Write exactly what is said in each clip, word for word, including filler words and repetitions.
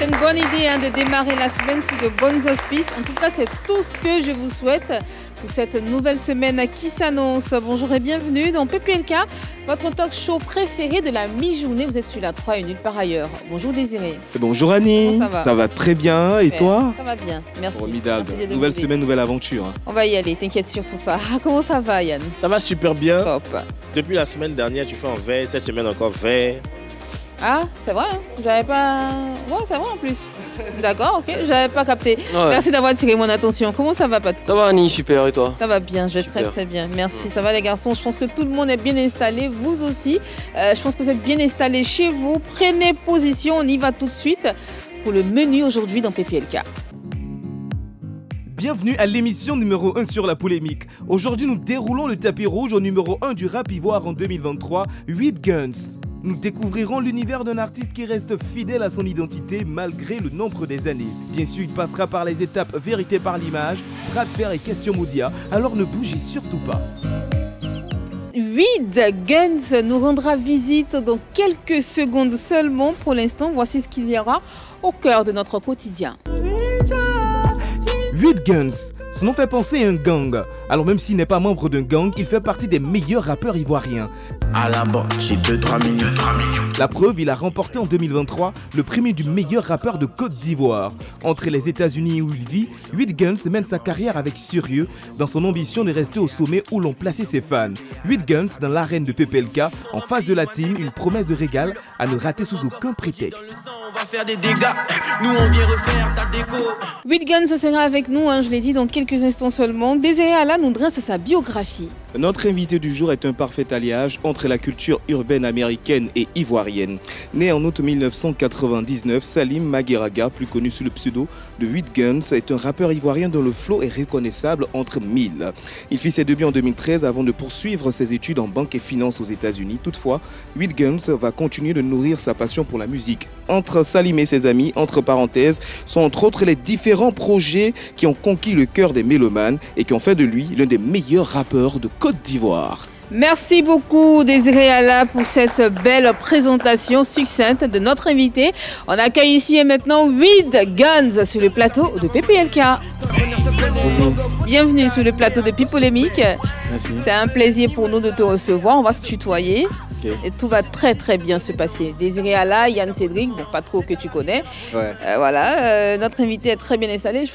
C'est une bonne idée hein, de démarrer la semaine sous de bons auspices. En tout cas, c'est tout ce que je vous souhaite pour cette nouvelle semaine qui s'annonce. Bonjour et bienvenue dans P P L K, votre talk show préféré de la mi-journée. Vous êtes sur La trois et nulle part ailleurs. Bonjour Désiré. Et bonjour Annie. Comment ça va? Ça va très bien. Et ouais, toi? Ça va bien. Merci. Formidable. Merci de nouvelle semaine, nouvelle aventure. Hein. On va y aller, t'inquiète surtout pas. Comment ça va Yann? Ça va super bien. Top. Depuis la semaine dernière, tu fais en veille. Cette semaine encore veille. Ah, c'est vrai, hein? J'avais pas... Ouais, c'est vrai en plus. D'accord, ok, j'avais pas capté. Ouais. Merci d'avoir attiré mon attention. Comment ça va, Pat? Ça va, Annie, super, et toi? Ça va bien, je vais super. très très bien. Merci, ouais. Ça va les garçons, je pense que tout le monde est bien installé, vous aussi. Euh, je pense que vous êtes bien installés chez vous. Prenez position, on y va tout de suite pour le menu aujourd'hui dans P P L K. Bienvenue à l'émission numéro un sur la polémique. Aujourd'hui, nous déroulons le tapis rouge au numéro un du rap ivoire en deux mille vingt-trois, huit Guns. Nous découvrirons l'univers d'un artiste qui reste fidèle à son identité malgré le nombre des années. Bien sûr, il passera par les étapes vérité par l'image, bras de fer et question média, alors ne bougez surtout pas. huit Guns nous rendra visite dans quelques secondes seulement. Pour l'instant, voici ce qu'il y aura au cœur de notre quotidien. huit Guns, son nom fait penser à un gang. Alors même s'il n'est pas membre d'un gang, il fait partie des meilleurs rappeurs ivoiriens. À la banque, j'ai deux trois millions. La preuve, il a remporté en deux mille vingt-trois le prix du meilleur rappeur de Côte d'Ivoire. Entré les États-Unis où il vit, huit Guns mène sa carrière avec sérieux dans son ambition de rester au sommet où l'ont placé ses fans. huit Guns dans l'arène de P P L K, en face de la team, une promesse de régal à ne rater sous aucun prétexte. huit Guns sera avec nous, hein, je l'ai dit, dans quelques instants seulement. Désiré Alain nous dresse sa biographie. Notre invité du jour est un parfait alliage entre la culture urbaine américaine et ivoirienne. Né en août mille neuf cent quatre-vingt-dix-neuf, Salim Maguiraga, plus connu sous le pseudo de huit Guns, est un rappeur ivoirien dont le flow est reconnaissable entre mille. Il fit ses débuts en deux mille treize avant de poursuivre ses études en banque et finance aux États-Unis. Toutefois, huit Guns va continuer de nourrir sa passion pour la musique. Entre Salim et ses amis, entre parenthèses, sont entre autres les différents projets qui ont conquis le cœur des mélomanes et qui ont fait de lui l'un des meilleurs rappeurs de Côte d'Ivoire. Merci beaucoup Désiré Alla pour cette belle présentation succincte de notre invité. On accueille ici et maintenant huit Guns sur le plateau de P P L K. Bonjour. Bienvenue sur le plateau de Pipolémique. C'est un plaisir pour nous de te recevoir. On va se tutoyer. Okay. Et tout va très très bien se passer. Désiré Alla, Yann Cédric, bon, pas trop que tu connais. Ouais. Euh, voilà, euh, notre invité est très bien installé. Je, je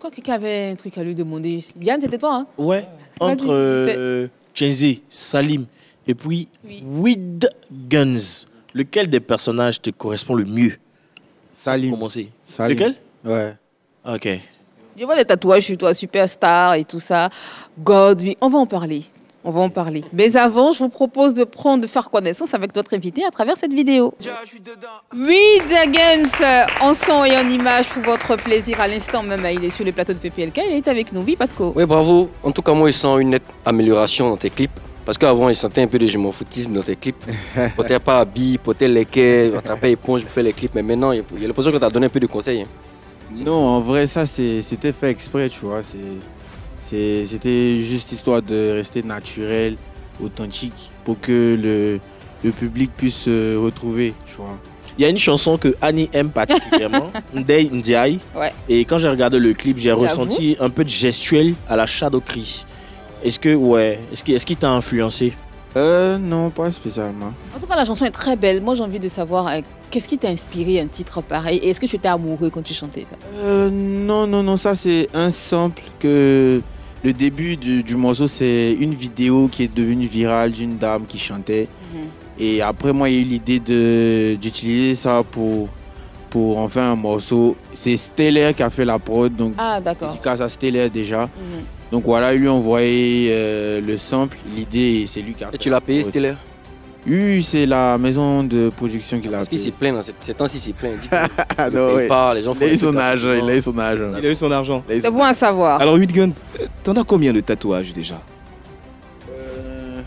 crois que quelqu'un avait un truc à lui demander. Yann, c'était toi hein? Ouais, entre... Euh... Chenzi, Salim et puis huit Guns. Lequel des personnages te correspond le mieux? Salim. Commencer. Salim. Lequel? Ouais. Ok. Je vois les tatouages sur toi, superstar et tout ça. God, on va en parler. On va en parler. Mais avant, je vous propose de prendre, de faire connaissance avec notre invité à travers cette vidéo. huit Guns en son et en image pour votre plaisir. À l'instant même, il est sur le plateau de P P L K. Il est avec nous. Oui, Patko. Oui, bravo. En tout cas, moi, je sens une nette amélioration dans tes clips. Parce qu'avant, je sentais un peu de je m'en foutisme dans tes clips. Je portais pas habit, je portais les quais, je rattrapais éponge, je fais les clips. Mais maintenant, il y a l'impression que tu as donné un peu de conseils. Non, en vrai, ça, c'était fait exprès, tu vois. C'était juste histoire de rester naturel, authentique, pour que le, le public puisse se retrouver, tu vois. Il y a une chanson que Annie aime particulièrement, Ndei Ndiaye. Ouais. Et quand j'ai regardé le clip, j'ai ressenti un peu de gestuel à la Shadow Chris. Est-ce que, ouais, est-ce qu'il, est-ce qu'il t'a influencé? Euh, non, pas spécialement. En tout cas, la chanson est très belle. Moi, j'ai envie de savoir, euh, qu'est-ce qui t'a inspiré un titre pareil? Et est-ce que tu étais amoureux quand tu chantais ça? Euh, non, non, non, ça c'est un sample que... Le début du, du morceau, c'est une vidéo qui est devenue virale d'une dame qui chantait. Mmh. Et après, moi, j'ai eu l'idée d'utiliser ça pour, pour en faire un morceau. C'est Stellaire qui a fait la prod. Donc, ah, d'accord. Dédicace à Stellaire déjà. Mmh. Donc voilà, lui a envoyé euh, le sample, l'idée, c'est lui qui a fait. Et tu l'as payé, Stellaire? Oui, c'est la maison de production qui l'a. Parce qu'il s'est plaint, ces temps-ci, s'est plaint. Il ne pas, les gens font. Il a eu son argent, il a eu son argent. Il a eu son argent. C'est bon à savoir. Alors, huit Guns, t'en as combien de tatouages déjà? euh,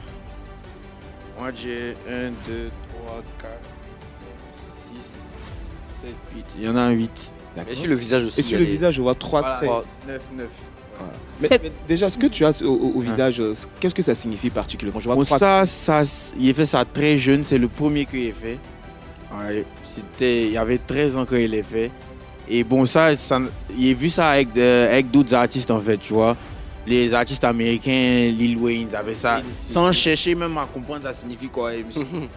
Moi, j'ai un, deux, trois, quatre, cinq, six, sept, huit. Il y en a un huit. Et sur le visage aussi. Et sur le visage, je vois trois, neuf, neuf. Mais, mais déjà, ce que tu as au, au visage, hein, qu'est-ce que ça signifie particulièrement? Je vois bon, trois... ça, ça, il a fait ça très jeune, c'est le premier qu'il a fait. Ouais, c'était, il y avait treize ans quand il l'a fait. Et bon, ça, ça j'ai vu ça avec, euh, avec d'autres artistes en fait, tu vois. Les artistes américains, Lil Wayne, ils avaient ça. Sans chercher même à comprendre ça signifie quoi.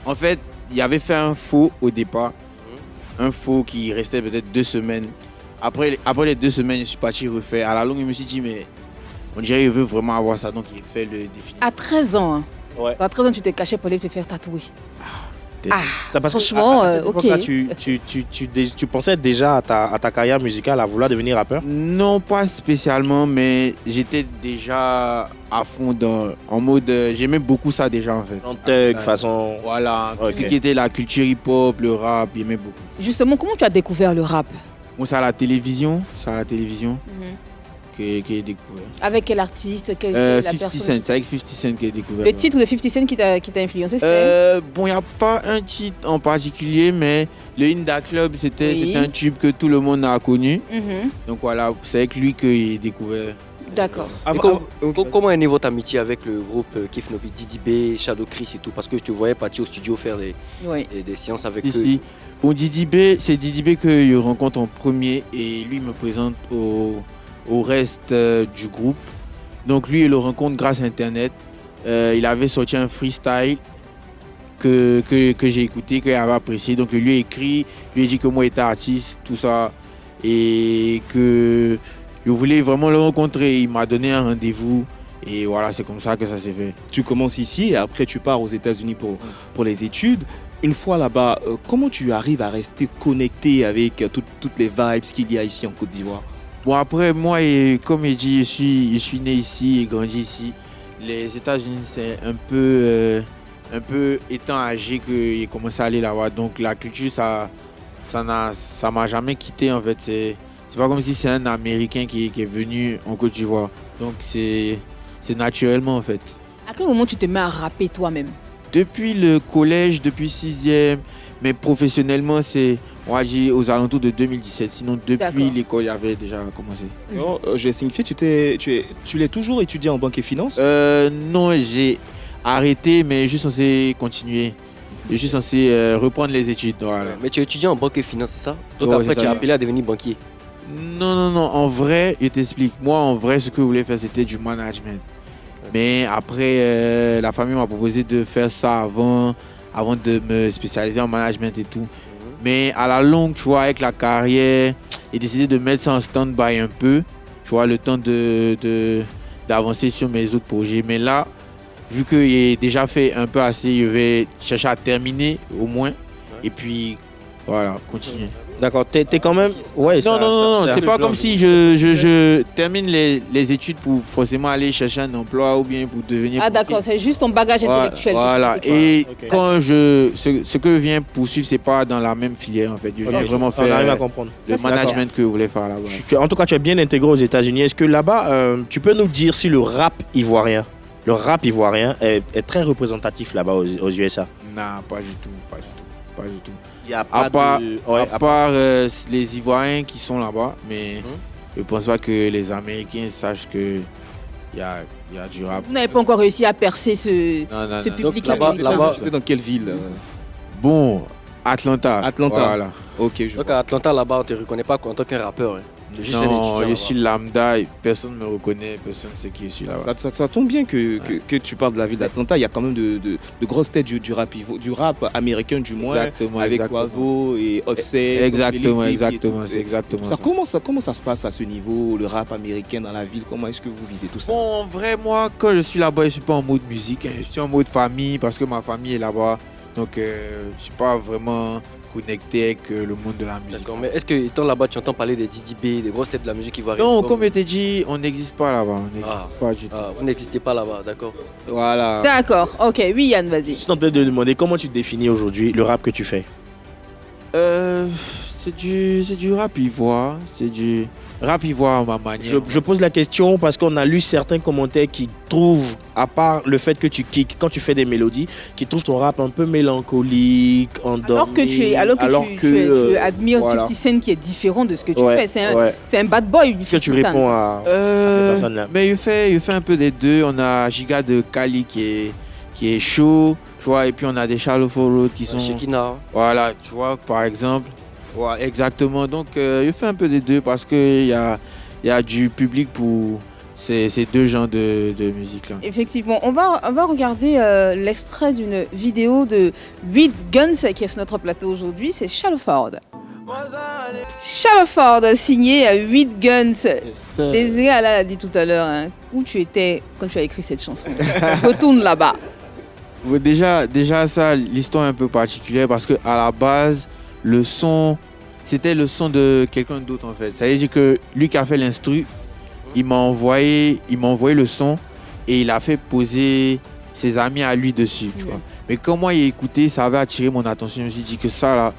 En fait, il avait fait un faux au départ. Un faux qui restait peut-être deux semaines. Après, après les deux semaines, je suis parti refaire. À la longue, je me suis dit, mais on dirait qu'il veut vraiment avoir ça, donc il fait le défi. À treize ans, hein. Ouais. À treize ans, tu t'es caché pour aller te faire tatouer. Ah, ah, parce franchement, que, à, à cette époque, ok. Là, tu, tu, tu, tu, tu, tu pensais déjà à ta, à ta carrière musicale, à vouloir devenir rappeur? Non, pas spécialement, mais j'étais déjà à fond dans, en mode, j'aimais beaucoup ça déjà en fait. En tech, façon... Voilà, okay. Tout ce qui était la culture hip-hop, le rap, j'aimais beaucoup. Justement, comment tu as découvert le rap? Bon, c'est à la télévision, c'est à la télévision mm-hmm. que, que j'ai découvert. Avec quel artiste, quelle, euh, la personne? cinquante Cent, c'est avec cinquante Cent que j'ai découvert. Le là. Titre de cinquante Cent qui t'a influencé, c'était euh, bon, il n'y a pas un titre en particulier, mais le In Da Club, c'était oui. un tube que tout le monde a connu. Mm-hmm. Donc voilà, c'est avec lui que j'ai découvert. D'accord. Com comment est née votre amitié avec le groupe euh, Kifnopi, Didi B, Shadow Chris et tout? Parce que je te voyais partir au studio faire des, oui. des, des séances avec Ici. eux. Bon, Didi B, c'est Didi B que je rencontre en premier et lui me présente au, au reste euh, du groupe. Donc lui, il le rencontre grâce à Internet. Euh, il avait sorti un freestyle que, que, que j'ai écouté, que j'avais apprécié. Donc je lui ai écrit, je lui ai dit que moi j'étais artiste, tout ça. Et que... je voulais vraiment le rencontrer, il m'a donné un rendez-vous et voilà, c'est comme ça que ça s'est fait. Tu commences ici et après tu pars aux États-Unis pour, pour les études. Une fois là-bas, euh, comment tu arrives à rester connecté avec euh, tout, toutes les vibes qu'il y a ici en Côte d'Ivoire? Bon après, moi, et, comme je dis, je suis, je suis né ici et grandi ici. Les États-Unis, c'est un peu, euh, un peu étant âgé que j'ai commencé à aller là-bas. Donc la culture, ça ne ça m'a jamais quitté en fait. C'est, C'est pas comme si c'est un Américain qui, qui est venu en Côte d'Ivoire. Donc c'est naturellement en fait. À quel moment tu te mets à rapper toi-même? Depuis le collège, depuis sixième, mais professionnellement c'est aux alentours de deux mille dix-sept. Sinon depuis l'école j'avais déjà commencé. Mmh. Oh, euh, j'ai signifié, tu l'es tu tu toujours étudié en banque et finance? euh, Non, j'ai arrêté mais je suis censé continuer. Je suis censé euh, reprendre les études. Voilà. Mais tu es étudiant en banque et finance, c'est ça? Donc ouais, après tu as appelé à devenir banquier? Non, non, non. En vrai, je t'explique. Moi, en vrai, ce que je voulais faire, c'était du management. Mais après, euh, la famille m'a proposé de faire ça avant, avant de me spécialiser en management et tout. Mais à la longue, tu vois, avec la carrière, j'ai décidé de mettre ça en stand-by un peu. Tu vois, le temps de, de, d'avancer sur mes autres projets. Mais là, vu que j'ai déjà fait un peu assez, je vais chercher à terminer au moins. Et puis, voilà, continuer. D'accord, t'es quand même... Ouais, non, ça, non, non, non, c'est pas comme si je, je, je termine les, les études pour forcément aller chercher un emploi ou bien pour devenir... Ah d'accord, c'est juste ton bagage voilà, intellectuel. Voilà, et okay. quand je... Ce, ce que je viens poursuivre, c'est pas dans la même filière en fait. Je viens okay. vraiment faire on arrive à comprendre. le ça, management que vous voulez faire là-bas. En tout cas, tu es bien intégré aux États-Unis. Est-ce que là-bas, euh, tu peux nous dire si le rap ivoirien, le rap ivoirien est, est très représentatif là-bas aux, aux U S A? Non, pas du tout, pas du tout, pas du tout. A à part, de... ouais, à part, part euh, les Ivoiriens qui sont là-bas, mais hum. je ne pense pas que les Américains sachent que il y a, y a du rap. Vous n'avez pas encore réussi à percer ce, non, non, ce non. public là-bas. Là-bas, c'était dans quelle ville? Bon, Atlanta. Atlanta. Voilà. Okay, je Donc vois. à Atlanta, là-bas, on ne te reconnaît pas en tant qu'un rappeur. Hein. Juste non, je suis lambda, personne ne me reconnaît, personne ne sait qui je suis là-bas. Ça, ça, ça tombe bien que, ouais. que, que tu parles de la ville d'Atlanta, il y a quand même de, de, de grosses têtes du, du, rap, du rap américain du moins, exactement, avec Wavo et Offset. Exactement, Soumbili, exactement, c'est exactement ça. Ça. Comment, ça. Comment ça se passe à ce niveau, le rap américain dans la ville? Comment est-ce que vous vivez tout ça? Bon, en vrai, moi, quand je suis là-bas, je ne suis pas en mode musique, hein. Je suis en mode famille parce que ma famille est là-bas, donc euh, je ne suis pas vraiment... connecté avec le monde de la musique. D'accord, mais est-ce que étant là-bas, tu entends parler des Didi B, des grosses têtes de la musique ivoirienne? Non, comme je t'ai dit, on n'existe pas là-bas, on n'existe ah, pas du tout. Ah, vous n'existez pas là-bas, d'accord. Voilà. D'accord, ok, oui Yann, vas-y. Je suis en train de demander comment tu définis aujourd'hui le rap que tu fais? Euh, c'est du, du rap ivoire, c'est du rap ivoire à ma manière. Je, je pose la question parce qu'on a lu certains commentaires qui trouvent, à part le fait que tu kicks quand tu fais des mélodies, qui trouvent ton rap un peu mélancolique, endormi. Alors que tu, es, alors que alors tu, que, tu, euh, tu admires voilà. cinquante Cent qui est différent de ce que tu ouais, fais. C'est un, ouais. un bad boy. Est-ce que tu réponds à, euh, à ces personnes-là? Mais il fait, il fait un peu des deux. On a Giga de Cali qui est qui est chaud, tu vois, et puis on a des Shalla Ford qui sont... Shekina. Voilà, tu vois, par exemple. Ouais, exactement, donc euh, je fais un peu des deux parce qu'il y a, y a du public pour ces, ces deux genres de, de musique-là. Effectivement, on va, on va regarder euh, l'extrait d'une vidéo de huit Guns qui est sur notre plateau aujourd'hui, c'est Shalla Ford. Shalla Ford, signé à huit Guns. Désiré Ala a dit tout à l'heure, hein, où tu étais quand tu as écrit cette chanson. Retourne là-bas. Déjà, déjà ça, l'histoire est un peu particulière parce qu'à la base, le son, c'était le son de quelqu'un d'autre en fait. Ça veut dire que lui qui a fait l'instru, il m'a envoyé, il m'a envoyé le son et il a fait poser ses amis à lui dessus. Tu vois. Mais quand moi j'ai écouté, ça avait attiré mon attention. Je me suis dit que ça là,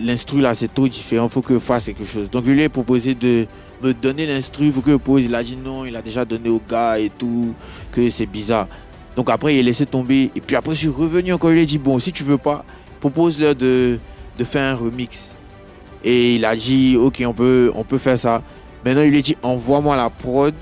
l'instru là c'est trop différent, il faut que je fasse quelque chose. Donc je lui ai proposé de me donner l'instru pour que je pose. Il a dit non, il a déjà donné au gars et tout, que c'est bizarre. Donc après il a laissé tomber et puis après je suis revenu encore, il lui a dit bon si tu veux pas, propose-leur de... de faire un remix et il a dit ok on peut on peut faire ça. Maintenant il lui a dit envoie-moi la prod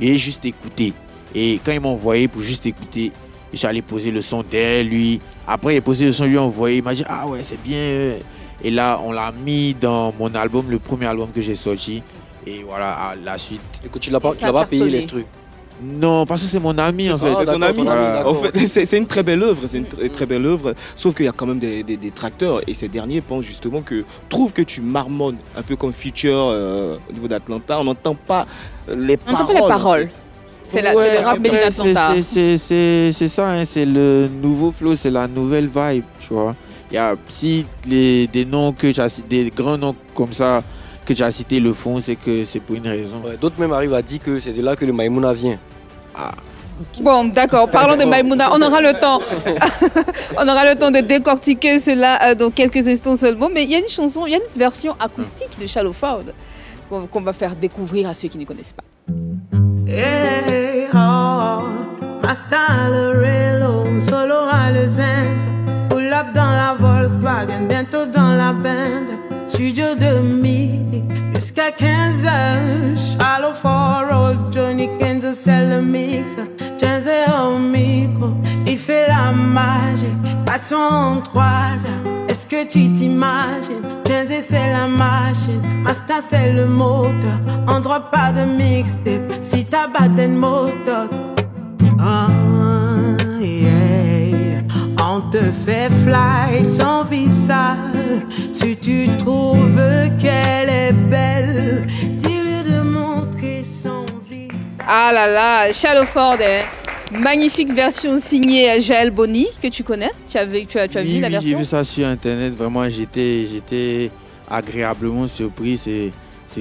et juste écouter, et quand il m'a envoyé pour juste écouter, j'allais poser le son derrière lui. Après il a posé le son, lui a envoyé, il m'a dit ah ouais c'est bien, et là on l'a mis dans mon album, le premier album que j'ai sorti, et voilà à la suite. Écoute, tu l'as pas, tu l'as pas payé les trucs? Non, parce que c'est mon ami en fait. Ah, c'est voilà. En fait, c'est une très belle œuvre, c'est une très, très belle œuvre. Sauf qu'il y a quand même des, des, des tracteurs et ces derniers pensent justement que trouvent que tu marmonnes un peu comme Future euh, au niveau d'Atlanta. On n'entend pas les paroles. On n'entend pas les paroles. C'est ouais, le rap mélodie d'Atlanta. C'est ça, hein, c'est le nouveau flow, c'est la nouvelle vibe, tu vois. Il y a si les, des noms que des grands noms comme ça que tu as cité le fond, c'est que c'est pour une raison. Ouais, d'autres même arrivent à dire que c'est de là que le Maïmouna vient. Ah. Bon, d'accord, parlons de Maïmouna, on aura le temps. On aura le temps de décortiquer cela dans quelques instants seulement. Mais il y a une chanson, il y a une version acoustique de Shalla Ford qu'on qu va faire découvrir à ceux qui ne connaissent pas. Hey, oh, master le rélo, solo à le zend, pull up dans la Volkswagen, bientôt dans la bande. Studio de midi jusqu'à quinze heures, Shalla Ford, Johnny Kenzo, c'est le mix. James est au micro, il fait la magie. Pas de son en trois heures, est-ce que tu t'imagines? James c'est la machine, Master c'est le moteur. On drop pas de mixtape si t'as pas de moteur. Oh, yeah. On te fait fly sans visa. Si tu trouves qu'elle est belle, dis-lui de montrer son visage. Ah là là, Shalla Ford, hein. Magnifique version signée à Jaël Boni, que tu connais. Tu as vu, tu as, tu as oui, vu oui, la version? J'ai vu ça sur internet, vraiment j'étais agréablement surpris, c'est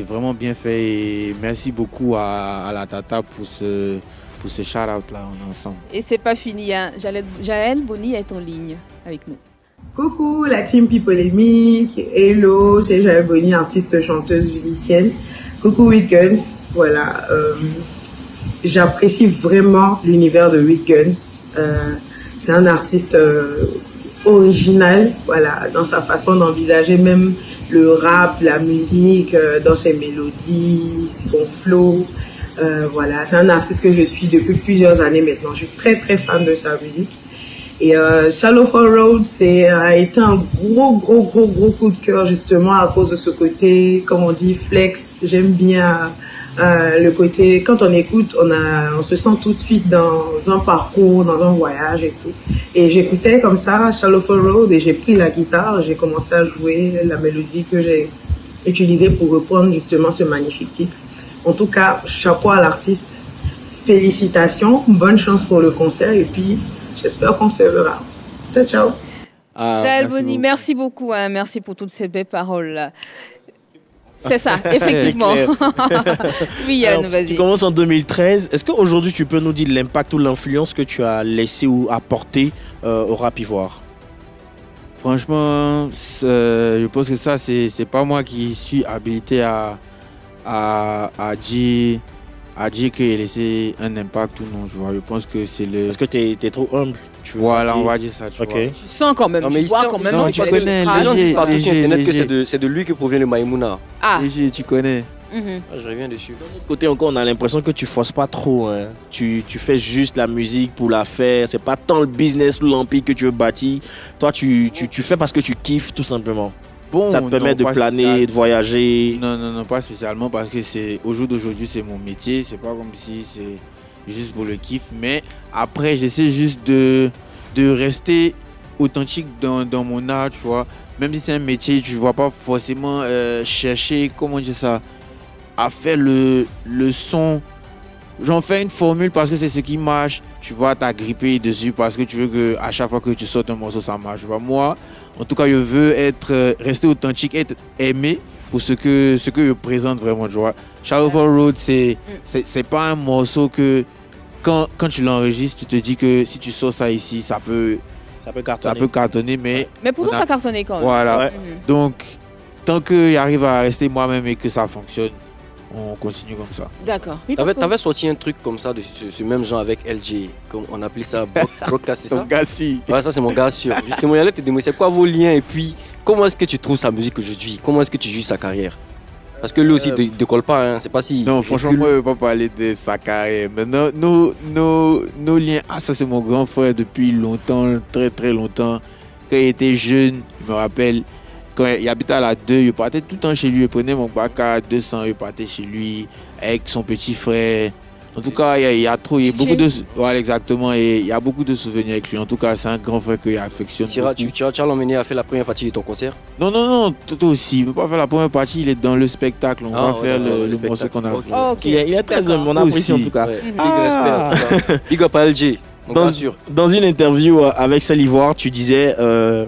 vraiment bien fait et merci beaucoup à, à la Tata pour ce, pour ce shout-out là, on est ensemble. Et c'est pas fini, hein. Jaël Boni est en ligne avec nous. Coucou la team Pipolémique, hello, c'est Jaël Boni, artiste, chanteuse, musicienne. Coucou huit Guns, voilà, euh, j'apprécie vraiment l'univers de huit Guns. Euh, c'est un artiste euh, original, voilà, dans sa façon d'envisager même le rap, la musique, euh, dans ses mélodies, son flow. Euh, voilà, c'est un artiste que je suis depuis plusieurs années maintenant. Je suis très très fan de sa musique. Et euh, Shalla Ford a été un gros, gros, gros, gros coup de cœur justement à cause de ce côté, comme on dit, flex. J'aime bien euh, le côté, quand on écoute, on, a, on se sent tout de suite dans un parcours, dans un voyage et tout. Et j'écoutais comme ça Shalla Ford et j'ai pris la guitare, j'ai commencé à jouer la mélodie que j'ai utilisée pour reprendre justement ce magnifique titre. En tout cas, chapeau à l'artiste, félicitations, bonne chance pour le concert et puis... j'espère qu'on se verra. Ciao, ciao. Ah, Jaël Boni, merci beaucoup. Hein, merci pour toutes ces belles paroles. C'est ça, effectivement. Oui, Yann, vas-y. Tu commences en deux mille treize. Est-ce qu'aujourd'hui, tu peux nous dire l'impact ou l'influence que tu as laissé ou apporté euh, au rap ivoire? Franchement, euh, je pense que ça, c'est pas moi qui suis habilité à, à, à dire... à dire qu'il a laissé un impact ou non, je vois. Je pense que c'est le... Parce que tu es, es trop humble. Tu voilà, on va dire ça, tu okay. vois. Tu sens quand même, non, tu vois sent, quand même. Non, tu connais, les gens disent partout sur Internet que c'est de, de lui que provient le Maïmouna. Ah. Léger, tu connais. Mm-hmm. Je reviens dessus. De l'autre côté encore, on a l'impression que tu forces pas trop. Hein. Tu, tu fais juste la musique pour la faire. C'est pas tant le business ou l'empire que tu veux bâtir. Toi, tu, tu, tu fais parce que tu kiffes tout simplement. Bon, ça te permet non, de planer, de voyager. Non, non, non, pas spécialement parce que c'est au jour d'aujourd'hui, c'est mon métier. C'est pas comme si c'est juste pour le kiff. Mais après, j'essaie juste de, de rester authentique dans, dans mon art, tu vois. Même si c'est un métier, tu ne vas pas forcément euh, chercher, comment dire ça, à faire le, le son. J'en fais une formule parce que c'est ce qui marche. Tu vas t'agripper dessus parce que tu veux que à chaque fois que tu sortes un morceau, ça marche. Tu vois, moi, en tout cas, je veux être, rester authentique, être aimé pour ce que, ce que je présente vraiment. Tu vois. Shadow Ford Road, c'est c'est pas un morceau que quand, quand tu l'enregistres, tu te dis que si tu sors ça ici, ça peut... Ça peut cartonner. Ça peut cartonner, mais... Mais pourtant, a... ça cartonnait quand même. Voilà. Ouais. Mm-hmm. Donc, tant que j'arrive à rester moi-même et que ça fonctionne, on continue comme ça. D'accord. Tu avais, avais sorti un truc comme ça, de ce, ce même genre avec L G. Comme on appelait ça Broca, c'est ça? Mon gars sûr. Ouais, ça, c'est mon gars sûr. Justement, j'allais te demander, c'est quoi vos liens? Et puis, comment est-ce que tu trouves sa musique aujourd'hui? Comment est-ce que tu juges sa carrière? Parce que lui aussi, il euh... ne décolle pas. Hein. C'est pas si... Non, franchement, plus... moi, je ne veux pas parler de sa carrière. Mais nos, nos, nos, nos liens... Ah, ça, c'est mon grand frère depuis longtemps, très, très longtemps. Quand il était jeune, je me rappelle, quand il habitait à la deux, je partais tout le temps chez lui. Je prenais mon bac à deux cents, je partais chez lui avec son petit frère. En tout cas, il y a, il y a trop... Il y a beaucoup de... Ouais, exactement. Et il y a beaucoup de souvenirs avec lui. En tout cas, c'est un grand frère que j'affectionne. Tu as l'emmené à faire la première partie de ton concert? Non, non, non. Toi aussi. Il ne peut pas faire la première partie. Il est dans le spectacle. On ah, va ouais, faire ouais, le, le, le morceau qu'on a fait. Oh, okay. Il, est, il est très homme. On apprécie en tout cas. Ouais. Ah. Big respect. Big up à L G. Dans, dans une interview avec Salim Maguiraga, tu disais... Euh,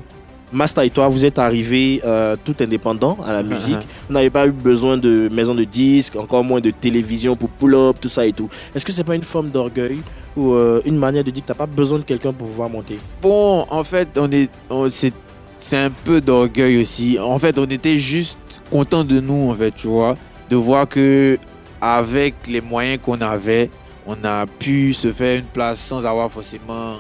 Master et toi, vous êtes arrivés euh, tout indépendants à la musique. Uh-huh. Vous n'avez pas eu besoin de maison de disques, encore moins de télévision pour pull-up, tout ça et tout. Est-ce que c'est pas une forme d'orgueil ou euh, une manière de dire que t'as pas besoin de quelqu'un pour pouvoir monter? Bon, en fait, on est, on, c'est, c'est un peu d'orgueil aussi. En fait, on était juste contents de nous, en fait, tu vois, de voir que avec les moyens qu'on avait, on a pu se faire une place sans avoir forcément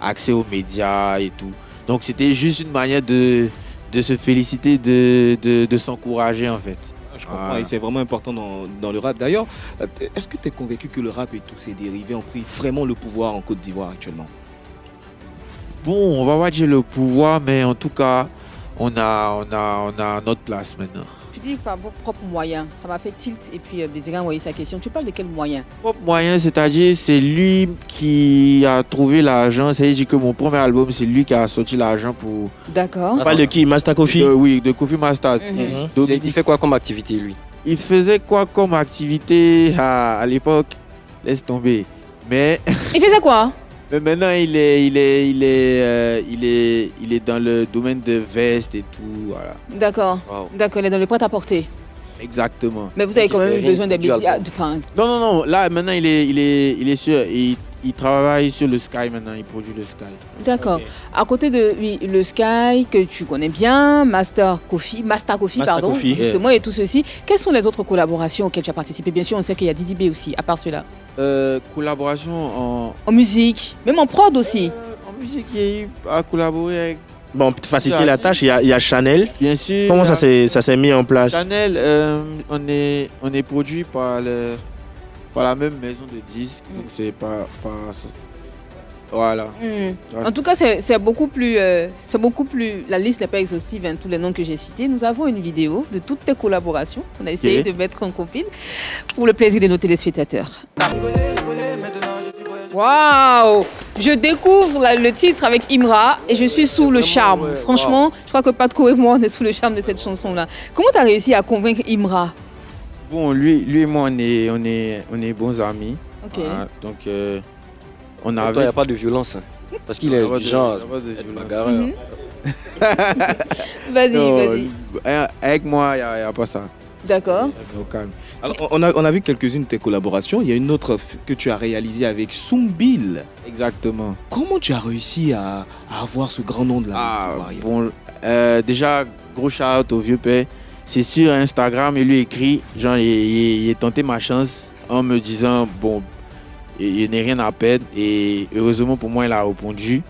accès aux médias et tout. Donc c'était juste une manière de, de se féliciter, de, de, de s'encourager en fait. Je comprends, voilà. Et c'est vraiment important dans, dans le rap. D'ailleurs, est-ce que tu es convaincu que le rap et tous ses dérivés ont pris vraiment le pouvoir en Côte d'Ivoire actuellement? Bon, on va pas dire le pouvoir, mais en tout cas, on a, on a, on a notre place maintenant. Tu dis par vos propres moyens, ça m'a fait tilt et puis euh, Désiré a envoyé sa question. Tu parles de quels moyens? Propres moyens, c'est-à-dire c'est lui qui a trouvé l'argent. C'est-à-dire que mon premier album, c'est lui qui a sorti l'argent pour... D'accord. On parle de qui? Master Kofi? euh, Oui, de Kofi Master. Mm-hmm. Donc, il, il fait quoi comme activité lui? Il faisait quoi comme activité à, à l'époque? Laisse tomber. Mais... Il faisait quoi? Mais maintenant, il est, il est, il est, euh, il est, il est dans le domaine de vestes et tout, voilà. D'accord. Wow. D'accord, il est dans le prêt-à-porter. Exactement. Mais vous avez quand même besoin d'habits. Enfin... Non, non, non. Là, maintenant, il est, il est, il est sûr. Il, il travaille sur le Sky maintenant. Il produit le Sky. D'accord. Okay. À côté de lui, le Sky que tu connais bien, Master Kofi, Master Kofi, Master pardon, Kofi. Justement, yeah. Et tout ceci. Quelles sont les autres collaborations auxquelles tu as participé? Bien sûr, on sait qu'il y a Didi B aussi. À part cela. Euh, collaboration en... en musique, même en prod aussi. Euh, en musique, il y a eu à collaborer avec... Bon, pour faciliter la tâche, il y a, il y a Chanel. Bien sûr. Comment ça s'est mis en place? Chanel, euh, on, est, on est produit par, le, par la même maison de disques, donc c'est pas... pas voilà. Mmh. En tout cas, c'est beaucoup plus... Euh, c'est beaucoup plus. La liste n'est pas exhaustive, hein, tous les noms que j'ai cités. Nous avons une vidéo de toutes tes collaborations. On a essayé okay. de mettre en compil pour le plaisir de nos téléspectateurs. Waouh! Je découvre la, le titre avec Imra et je suis sous le charme. Ouais. Franchement, wow. Je crois que Patko et moi, on est sous le charme de cette chanson-là. Comment tu as réussi à convaincre Imra? Bon, lui, lui et moi, on est, on est, on est bons amis. Okay. Voilà, donc... Euh... On avait... Toi, il n'y a pas de violence. Hein. Parce qu'il est du genre. Mm-hmm. Vas-y, vas-y. Avec moi, il n'y a, a pas ça. D'accord. On a, on a vu quelques-unes de tes collaborations. Il y a une autre que tu as réalisée avec Soumbili. Exactement. Comment tu as réussi à, à avoir ce grand nom de la ah, musique bon, euh, déjà, gros shout-out au vieux père. C'est sur Instagram, il lui écrit. Genre, il, il, il a tenté ma chance en me disant bon. Il n'est rien à perdre et heureusement pour moi, il a répondu.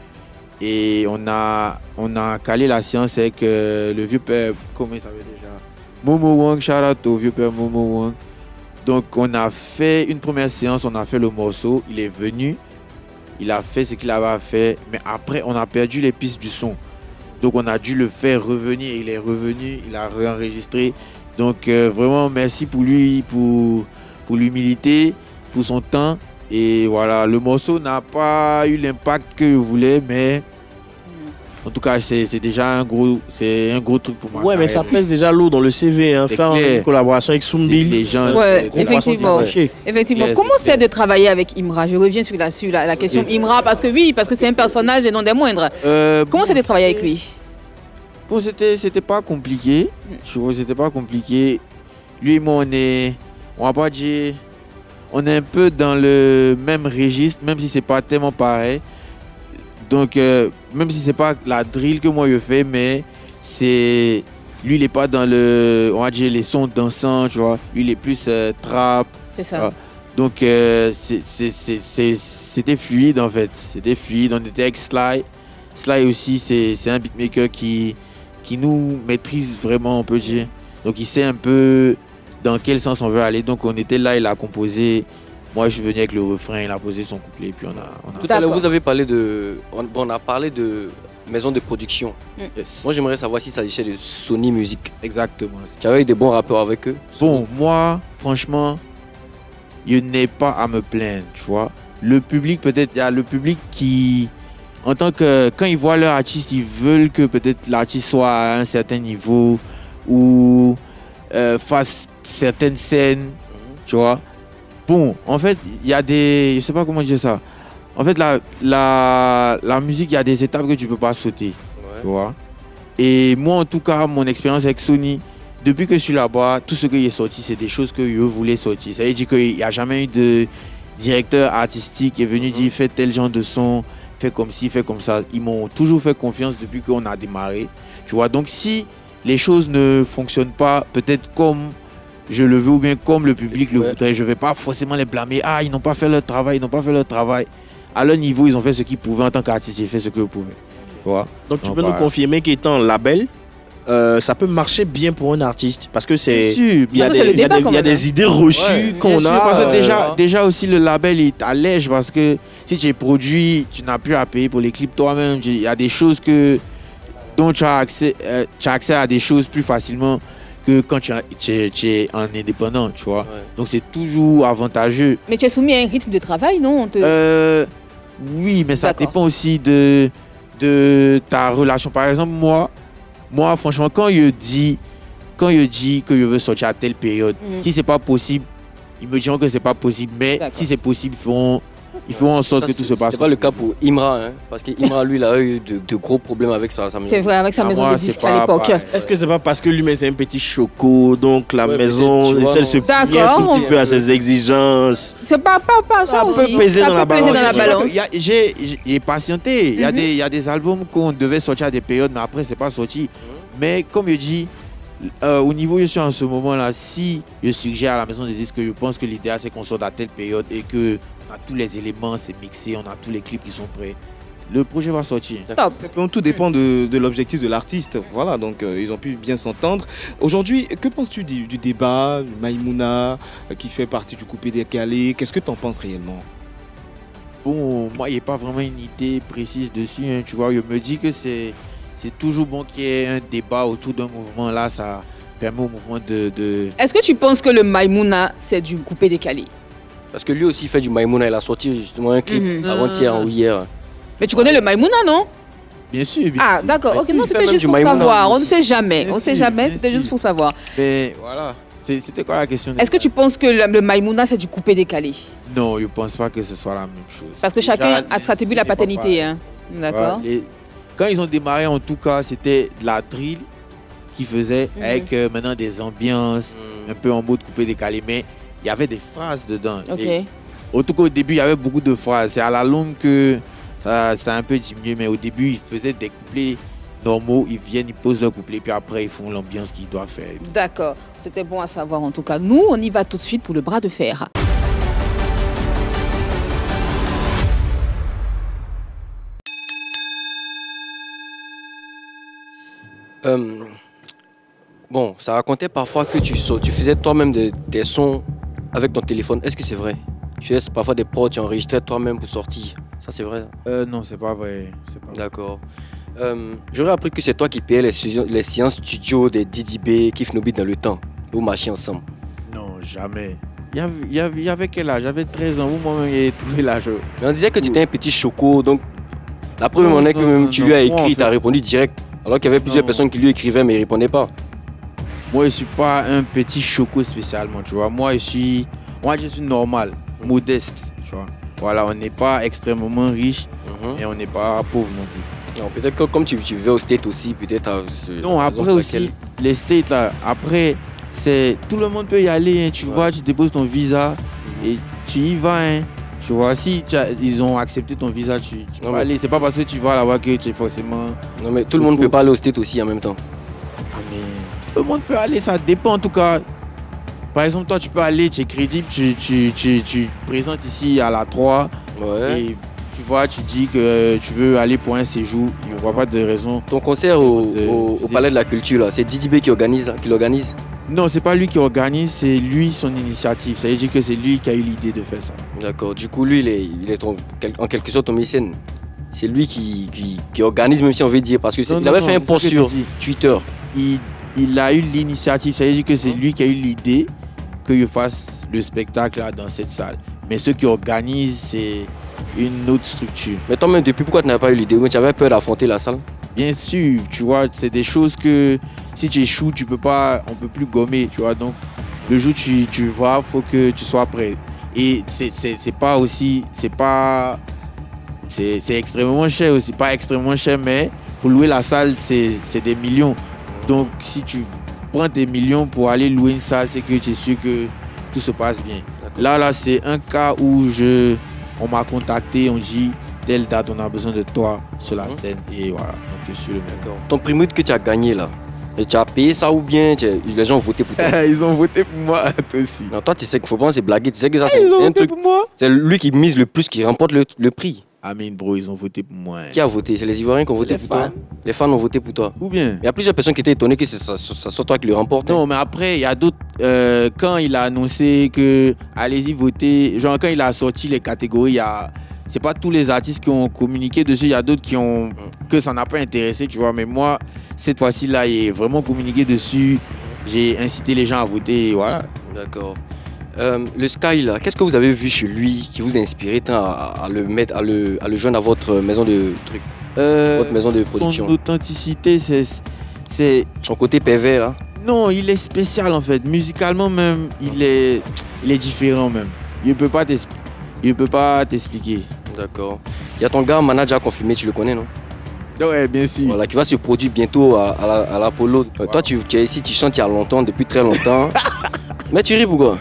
Et on a, on a calé la science avec euh, le vieux père, comment il s'appelle déjà Momo Wang, shout out au vieux père Momo Wang. Donc on a fait une première séance, on a fait le morceau, il est venu, il a fait ce qu'il avait à faire, mais après on a perdu les pistes du son. Donc on a dû le faire revenir, il est revenu, il a réenregistré. Donc euh, vraiment merci pour lui, pour, pour l'humilité, pour son temps. Et voilà, le morceau n'a pas eu l'impact que je voulais, mais en tout cas, c'est déjà un gros, c'est un gros truc pour moi. Ouais, mais ça pèse déjà lourd dans le C V, hein, faire clair. Une collaboration avec Soumbili. Ouais, effectivement. Effectivement. Clair, comment c'est de travailler avec Imra? Je reviens sur la, sur la, la question okay. Imra, parce que oui, parce que c'est un personnage et non des moindres. Euh, comment c'est de travailler avec lui? Bon, c'était, c'était pas compliqué. Je trouve que c'était pas compliqué. Lui et moi, on est, on va pas dire, on est un peu dans le même registre, même si c'est pas tellement pareil. Donc, euh, même si c'est pas la drill que moi je fais, mais c'est... Lui, il n'est pas dans le... On va dire les sons dansants, tu vois. Lui, il est plus euh, trap. C'est ça. Voilà. Donc, euh, c'était fluide, en fait. C'était fluide. On était avec Sly. Sly aussi, c'est un beatmaker qui, qui nous maîtrise vraiment, on peut dire. Donc, il sait un peu dans quel sens on veut aller. Donc, on était là, il a composé... Moi, je suis venu avec le refrain, il a posé son couplet, et puis on a... On a... Tout à l'heure, vous avez parlé de... On, on a parlé de maison de production. Mm. Yes. Moi, j'aimerais savoir s'il s'agissait de Sony Music. Exactement. Tu avais eu des bons rapports avec eux? Bon, moi, franchement, je n'ai pas à me plaindre, tu vois. Le public, peut-être, il y a le public qui... En tant que... Quand ils voient leur artiste, ils veulent que peut-être l'artiste soit à un certain niveau ou euh, fasse certaines scènes, mm. tu vois. Bon, en fait, il y a des... Je sais pas comment dire ça. En fait, la, la, la musique, il y a des étapes que tu peux pas sauter. Ouais. Tu vois. Et moi, en tout cas, mon expérience avec Sony, depuis que je suis là-bas, tout ce qui est sorti, c'est des choses que je voulais sortir. Ça veut dire qu'il n'y a jamais eu de directeur artistique qui est venu mm-hmm. dire « Fais tel genre de son, fais comme ci, fais comme ça ». Ils m'ont toujours fait confiance depuis qu'on a démarré. Tu vois. Donc, si les choses ne fonctionnent pas, peut-être comme... je le veux ou bien comme le public le voudrait. Je ne vais pas forcément les blâmer. Ah, ils n'ont pas fait leur travail, ils n'ont pas fait leur travail. À leur niveau, ils ont fait ce qu'ils pouvaient en tant qu'artiste, ils ont fait ce qu'ils pouvaient. Voilà. Donc, tu Donc, peux bah, nous confirmer qu'étant label, euh, ça peut marcher bien pour un artiste. Parce que c'est... Il y a, des, il y a, des, il y a des idées reçues ouais, qu'on a. Parce que déjà, euh... déjà aussi, le label, il t'allège parce que si tu es produit, tu n'as plus à payer pour les clips toi-même. Il y a des choses que, dont tu as accès, euh, tu as accès à des choses plus facilement que quand tu es, tu es en indépendant, tu vois. Ouais. Donc, c'est toujours avantageux. Mais tu es soumis à un rythme de travail, non? On te... euh, oui, mais ça dépend aussi de, de ta relation. Par exemple, moi, moi franchement, quand je dis, quand je dis que je veux sortir à telle période, mmh. si ce n'est pas possible, ils me diront que ce n'est pas possible. Mais si c'est possible, ils feront, ils feront en sorte ça, que tout se passe. Ce n'est pas le cas pour Imra, hein, parce que Imra, lui, il a eu de, de gros problèmes avec sa, sa maison. C'est vrai, avec sa maison ah, moi, de disques à l'époque. Est-ce que c'est pas parce que lui, mais c'est un petit choco, donc la ouais, maison, vois, elle se plie un petit peu à ses exigences. C'est pas, pas, pas ça, ça aussi. Ça peut peser dans la balance. J'ai patienté. Il mm -hmm. y, y a des albums qu'on devait sortir à des périodes, mais après, c'est pas sorti. Mm -hmm. Mais comme je dis, euh, au niveau où je suis en ce moment-là, si je suggère à la maison des disques que je pense que l'idéal, c'est qu'on sorte à telle période et que... on a tous les éléments, c'est mixé, on a tous les clips qui sont prêts. Le projet va sortir. Top. Donc, tout dépend de, de l'objectif de l'artiste. Voilà, donc euh, ils ont pu bien s'entendre. Aujourd'hui, que penses-tu du, du débat Maïmouna, euh, qui fait partie du Coupé Décalé? Qu'est-ce que tu en penses réellement? Bon, moi, il n'y a pas vraiment une idée précise dessus. Hein, tu vois, je me dis que c'est toujours bon qu'il y ait un débat autour d'un mouvement. Là, ça permet au mouvement de... de... Est-ce que tu penses que le Maïmouna, c'est du Coupé Décalé? Parce que lui aussi fait du Maïmouna, il a sorti justement un clip mm -hmm. avant-hier ou hier. Mais tu connais le Maïmouna, non? Bien sûr. Bien sûr. Ah d'accord, ok, non c'était juste pour Maïmouna, savoir, on ne sait jamais, bien on ne sait jamais, c'était juste pour savoir. Mais voilà, c'était quoi la question? Est-ce que tu penses que le, le Maïmouna c'est du coupé décalé? Non, je ne pense pas que ce soit la même chose. Parce que déjà, chacun a s'attribue la paternité, hein. D'accord. Voilà, les... Quand ils ont démarré en tout cas, c'était de la drill qu'ils faisaient mm -hmm. avec euh, maintenant des ambiances, mm. un peu en mode coupé décalé, mais... il y avait des phrases dedans. Okay. En tout cas, au début, il y avait beaucoup de phrases. C'est à la longue que ça, ça a un peu diminué. Mais au début, ils faisaient des couplets normaux. Ils viennent, ils posent leur couplet. Puis après, ils font l'ambiance qu'ils doivent faire. D'accord. C'était bon à savoir en tout cas. Nous, on y va tout de suite pour le bras de fer. Euh, bon, ça racontait parfois que tu, tu faisais toi-même des, des sons avec ton téléphone. Est-ce que c'est vrai? Tu laisses parfois des prods, tu enregistrais toi-même pour sortir. Ça, c'est vrai? Euh, non, c'est pas vrai. vrai. D'accord. Euh, J'aurais appris que c'est toi qui payais les, les séances studio des Didi B, Kifnopi dans le temps. Vous marchiez ensemble? Non, jamais. Il y avait, il y avait, il y avait quel âge? J'avais treize ans, où moi-même j'ai trouvé l'âge. On disait que tu étais un petit choco, donc la première année que même tu lui as écrit, tu as répondu direct. Alors qu'il y avait plusieurs personnes qui lui écrivaient, mais il ne répondait pas. Moi, je ne suis pas un petit choco spécialement, tu vois. Moi, je suis, moi, je suis normal, modeste, tu vois. Voilà, on n'est pas extrêmement riche mm-hmm. et on n'est pas pauvre non plus. Peut-être que comme tu, tu vivais aux States aussi, peut-être... Non, après aussi, laquelle... les States, là, après, c'est... Tout le monde peut y aller, hein, tu ouais. vois, tu déposes ton visa et tu y vas, hein. Tu vois, si tu as, ils ont accepté ton visa, tu, tu peux mais... aller. C'est pas parce que tu vas là-bas que tu es forcément... Non, mais tout le monde ne peut pas aller aux States aussi en même temps. Ah, mais tout le monde peut aller, ça dépend en tout cas. Par exemple, toi, tu peux aller, tu es crédible, tu, tu, tu, tu présentes ici à la trois. Ouais. Et tu vois, tu dis que tu veux aller pour un séjour. Il n'y aura pas de raison. Ton concert au, de, au, au Palais de la Culture, c'est Didi B qui organise, qui l'organise? Non, c'est pas lui qui organise, c'est lui son initiative. Ça veut dire que c'est lui qui a eu l'idée de faire ça. D'accord, du coup, lui, il est, il est ton, en quelque sorte ton mécène. C'est lui qui, qui, qui organise, même si on veut dire, parce qu'il avait non, fait un post sur Twitter. Il, il a eu l'initiative, ça veut dire que c'est lui qui a eu l'idée que je fasse le spectacle là, dans cette salle. Mais ceux qui organisent, c'est une autre structure. Mais toi-même, depuis pourquoi tu n'avais pas eu l'idée? Tu avais peur d'affronter la salle? Bien sûr, tu vois, c'est des choses que si tu échoues, tu peux pas, on peut plus gommer, tu vois. Donc le jour où tu, tu vas, faut que tu sois prêt. Et c'est pas aussi, c'est pas, c'est extrêmement cher aussi, pas extrêmement cher, mais pour louer la salle, c'est des millions. Donc si tu prends tes millions pour aller louer une salle, c'est que tu es sûr que tout se passe bien. Là, là, c'est un cas où je, on m'a contacté, on dit telle date, on a besoin de toi sur la mmh. scène et voilà, donc je suis le meilleur. Ton PRIMUD que tu as gagné là, et tu as payé ça ou bien les gens ont voté pour toi? Ils ont voté pour moi, toi aussi. Non, toi tu sais qu'il faut pas se blaguer, tu sais que ça c'est un truc. C'est lui qui mise le plus, qui remporte le, le prix. Amen, bro, ils ont voté pour moi. Hein. Qui a voté? C'est les Ivoiriens qui ont voté les pour fans. toi? Les fans ont voté pour toi? Ou bien? Il y a plusieurs personnes qui étaient étonnées que ça soit toi qui le remporte. Non, hein. mais après, il y a d'autres. Euh, quand il a annoncé que allez-y voter, genre quand il a sorti les catégories, il y a. C'est pas tous les artistes qui ont communiqué dessus, il y a d'autres qui ont que ça n'a pas intéressé, tu vois. Mais moi, cette fois-ci là, j'ai vraiment communiqué dessus. J'ai incité les gens à voter, voilà. D'accord. Euh, le Sky là, qu'est-ce que vous avez vu chez lui qui vous a inspiré tant à, à le mettre, à le, à le joindre à votre maison de truc, euh, votre maison de production? Son authenticité, c'est son côté pervers là. Non, il est spécial en fait. Musicalement même, il est, il est différent même. Il peut pas t'expliquer. Il peut pas t'expliquer. D'accord. Il y a ton gars, manager confirmé, tu le connais, non? Ouais, bien sûr. Voilà, qui va se produire bientôt à l'Apollo. La, wow. Toi, tu, tu es ici, tu chantes il y a longtemps, depuis très longtemps. Mais tu ris pourquoi?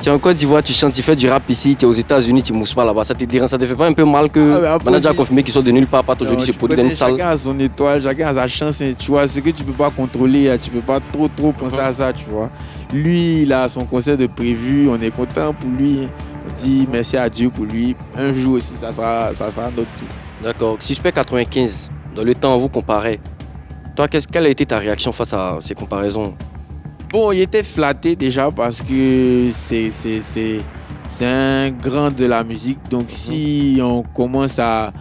Tu es en Côte d'Ivoire, tu chantes, tu fais du rap ici, tu es aux États-Unis, tu mousses pas là-bas. Ça te dérange, ça te fait pas un peu mal que ah, manager confirmé qui sort de nulle part, pas aujourd'hui se produit dans une salle? Chacun a son étoile, chacun a sa chance. Tu vois, ce que tu peux pas contrôler, tu peux pas trop, trop penser à ça, tu vois. Lui, il a son concert de prévu, on est content pour lui. On dit merci à Dieu pour lui. Un jour aussi, ça sera, ça sera notre tour. D'accord. Suspect quatre-vingt-quinze, dans le temps, vous comparez. Toi, quelle a été ta réaction face à ces comparaisons? Bon, il était flatté déjà parce que c'est un grand de la musique. Donc, mm-hmm. si on commence à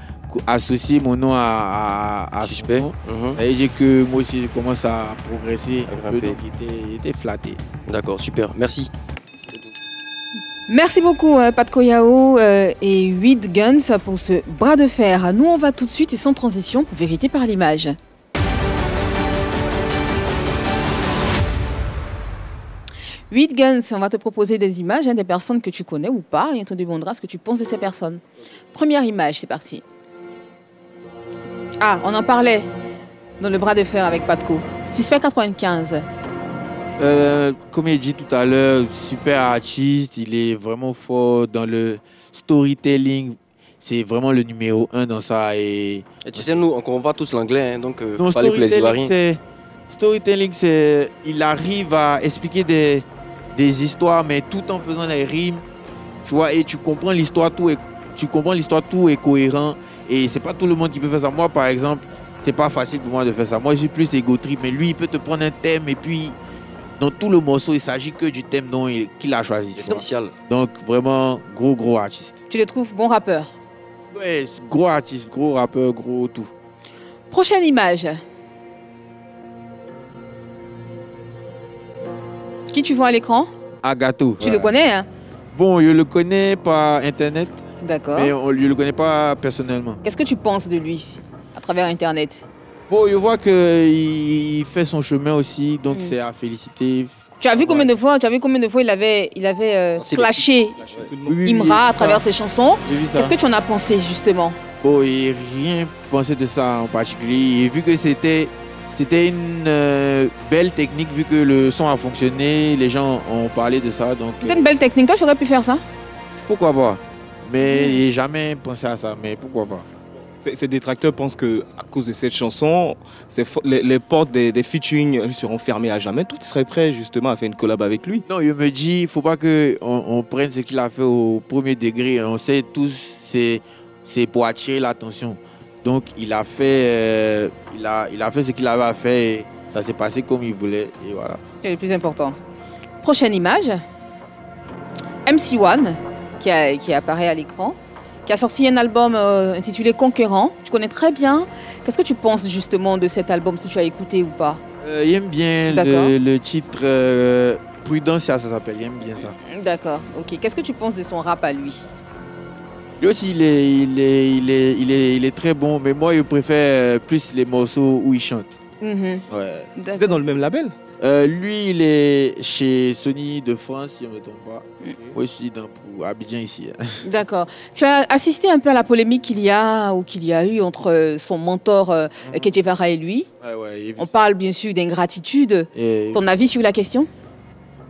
associer mon nom à, à, à Suspect, son nom, mm-hmm. ça veut dire que moi aussi, je commence à progresser à un peu. Donc, il était, il était flatté. D'accord, super. Merci. Merci beaucoup Pat Koyao et huit Guns pour ce bras de fer. Nous on va tout de suite et sans transition pour Vérité par l'image. huit Guns, on va te proposer des images hein, des personnes que tu connais ou pas et on te demandera ce que tu penses de ces personnes. Première image, c'est parti. Ah, on en parlait dans le bras de fer avec Pat Koyao. Suspect quatre-vingt-quinze. Euh, comme il dit tout à l'heure, super artiste, il est vraiment fort dans le storytelling. C'est vraiment le numéro un dans ça. Et, et tu sais, nous, on ne comprend pas tous l'anglais, hein, donc il faut parler pour les Ivoiriens. Storytelling, c'est il arrive à expliquer des, des histoires, mais tout en faisant les rimes, tu vois, et tu comprends l'histoire, tout est, tu comprends l'histoire, tout est cohérent. Et c'est pas tout le monde qui peut faire ça. Moi, par exemple, c'est pas facile pour moi de faire ça. Moi, j'ai plus égo trip, mais lui, il peut te prendre un thème et puis dans tout le morceau, il s'agit que du thème qu'il a choisi. C'est spécial. Donc vraiment, gros, gros artiste. Tu le trouves bon rappeur? Ouais, gros artiste, gros rappeur, gros tout. Prochaine image. Qui tu vois à l'écran? Agato. Tu ouais. le connais hein? Bon, je le connais par Internet. D'accord. Mais on ne le connaît pas personnellement. Qu'est-ce que tu penses de lui à travers Internet? Bon, je vois qu'il fait son chemin aussi, donc mmh. c'est à féliciter. Tu as vu combien de fois, tu as vu combien de fois il avait, il avait euh, clashé oui, Imra à travers ça. ses chansons. Qu'est-ce que tu en as pensé justement? Bon, j'ai rien pensé de ça en particulier. J'ai vu que c'était... C'était une euh, belle technique vu que le son a fonctionné, les gens ont parlé de ça. C'était une belle technique, toi tu aurais pu faire ça? Pourquoi pas? Mais mmh. j'ai jamais pensé à ça, mais pourquoi pas? Ces détracteurs pensent qu'à cause de cette chanson, les, les portes des, des featuring seront fermées à jamais. Tout serait prêt justement à faire une collab avec lui. Non, je me dis, il ne faut pas qu'on on prenne ce qu'il a fait au premier degré. On sait tous, c'est pour attirer l'attention. Donc il a fait, euh, il a, il a fait ce qu'il avait à faire et ça s'est passé comme il voulait et voilà. C'est le plus important. Prochaine image, M C One qui, a, qui apparaît à l'écran, qui a sorti un album euh, intitulé Conquérant. Tu connais très bien. Qu'est-ce que tu penses justement de cet album, si tu as écouté ou pas? euh, J'aime bien le, le titre euh, Prudencia, ça s'appelle. J'aime bien ça. D'accord. Ok. Qu'est-ce que tu penses de son rap à lui? Lui aussi, il est, il, est, il, est, il, est, il est très bon, mais moi, je préfère plus les morceaux où il chante. Mm-hmm. Ouais. Vous êtes dans le même label? euh, Lui, il est chez Sony de France, si je ne me trompe pas. Mm. Moi, je suis dans Abidjan, ici. D'accord. Tu as assisté un peu à la polémique qu'il y a ou qu'il y a eu entre son mentor euh, mm-hmm. Kedjevara et lui. Ouais, ouais, on ça. parle bien sûr d'ingratitude. Et... Ton avis sur la question?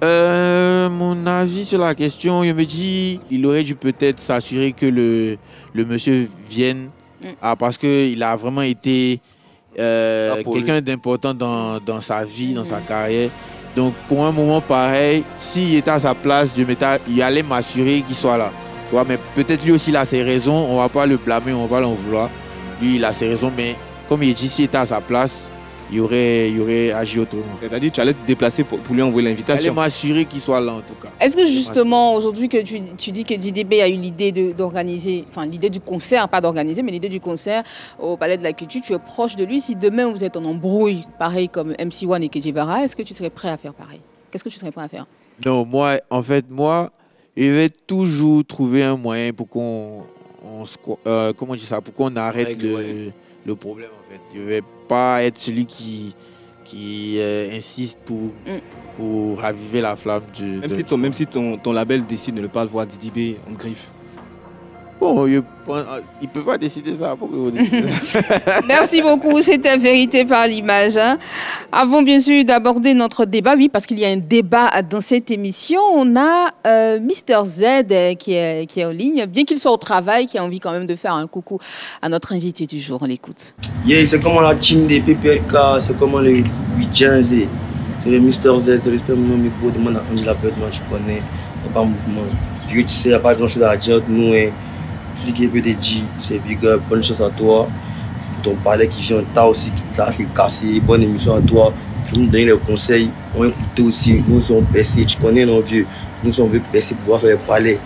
Euh, mon avis sur la question, je me dis il aurait dû peut-être s'assurer que le, le monsieur vienne mm. ah, parce qu'il a vraiment été euh, quelqu'un d'important dans, dans sa vie, mm. dans sa carrière. Donc pour un moment pareil, s'il était à sa place, je il allait m'assurer qu'il soit là. Tu vois, mais peut-être lui aussi il a ses raisons, on ne va pas le blâmer, on ne va pas l'en vouloir. Lui il a ses raisons, mais comme il dit, s'il était à sa place, il y aurait, il y aurait agi autrement. C'est-à-dire que tu allais te déplacer pour, pour lui envoyer l'invitation? Allez m'assurer qu'il soit là en tout cas. Est-ce que justement aujourd'hui que tu, tu dis que Didi B a eu l'idée d'organiser, enfin l'idée du concert, pas d'organiser, mais l'idée du concert au Palais de la Culture, tu es proche de lui? Si demain vous êtes en embrouille, pareil comme M C One et Kedjevara, est-ce que tu serais prêt à faire pareil? Qu'est-ce que tu serais prêt à faire? Non, moi, en fait, moi, je vais toujours trouver un moyen pour qu'on on, euh, comment on dit ça, pour qu'on arrête Avec le... le... le problème en fait. Je ne vais pas être celui qui, qui euh, insiste pour, mm. pour raviver la flamme du... Même de, si, ton, même si ton, ton label décide de ne pas le voir Didi B en griffe. Bon, je, il ne peut pas décider ça. Merci beaucoup, c'était Vérité par l'image. Hein. Avant bien sûr d'aborder notre débat, oui, parce qu'il y a un débat dans cette émission, on a euh, Mister Z euh, qui, est, qui est en ligne, bien qu'il soit au travail, qui a envie quand même de faire un coucou à notre invité du jour. On l'écoute. Yeah, c'est comment la team des P P L K, c'est comment les huit Guns, c'est le Mister Z, c'est respect mon nom, il faut demander à Angela Birdman, je connais, il n'y a pas de mouvement. Puis tu sais, il n'y a pas grand chose à dire de nous. Et... ce qui peut te dire, c'est big up, bonne chance à toi. Pour ton palais qui vient, t'as aussi qui t'a cassé, bonne émission à toi. Tu nous donnes les conseils, on écoute aussi. Nous sommes pressés, tu connais nos vieux. Nous sommes pressés pour pouvoir faire le palais.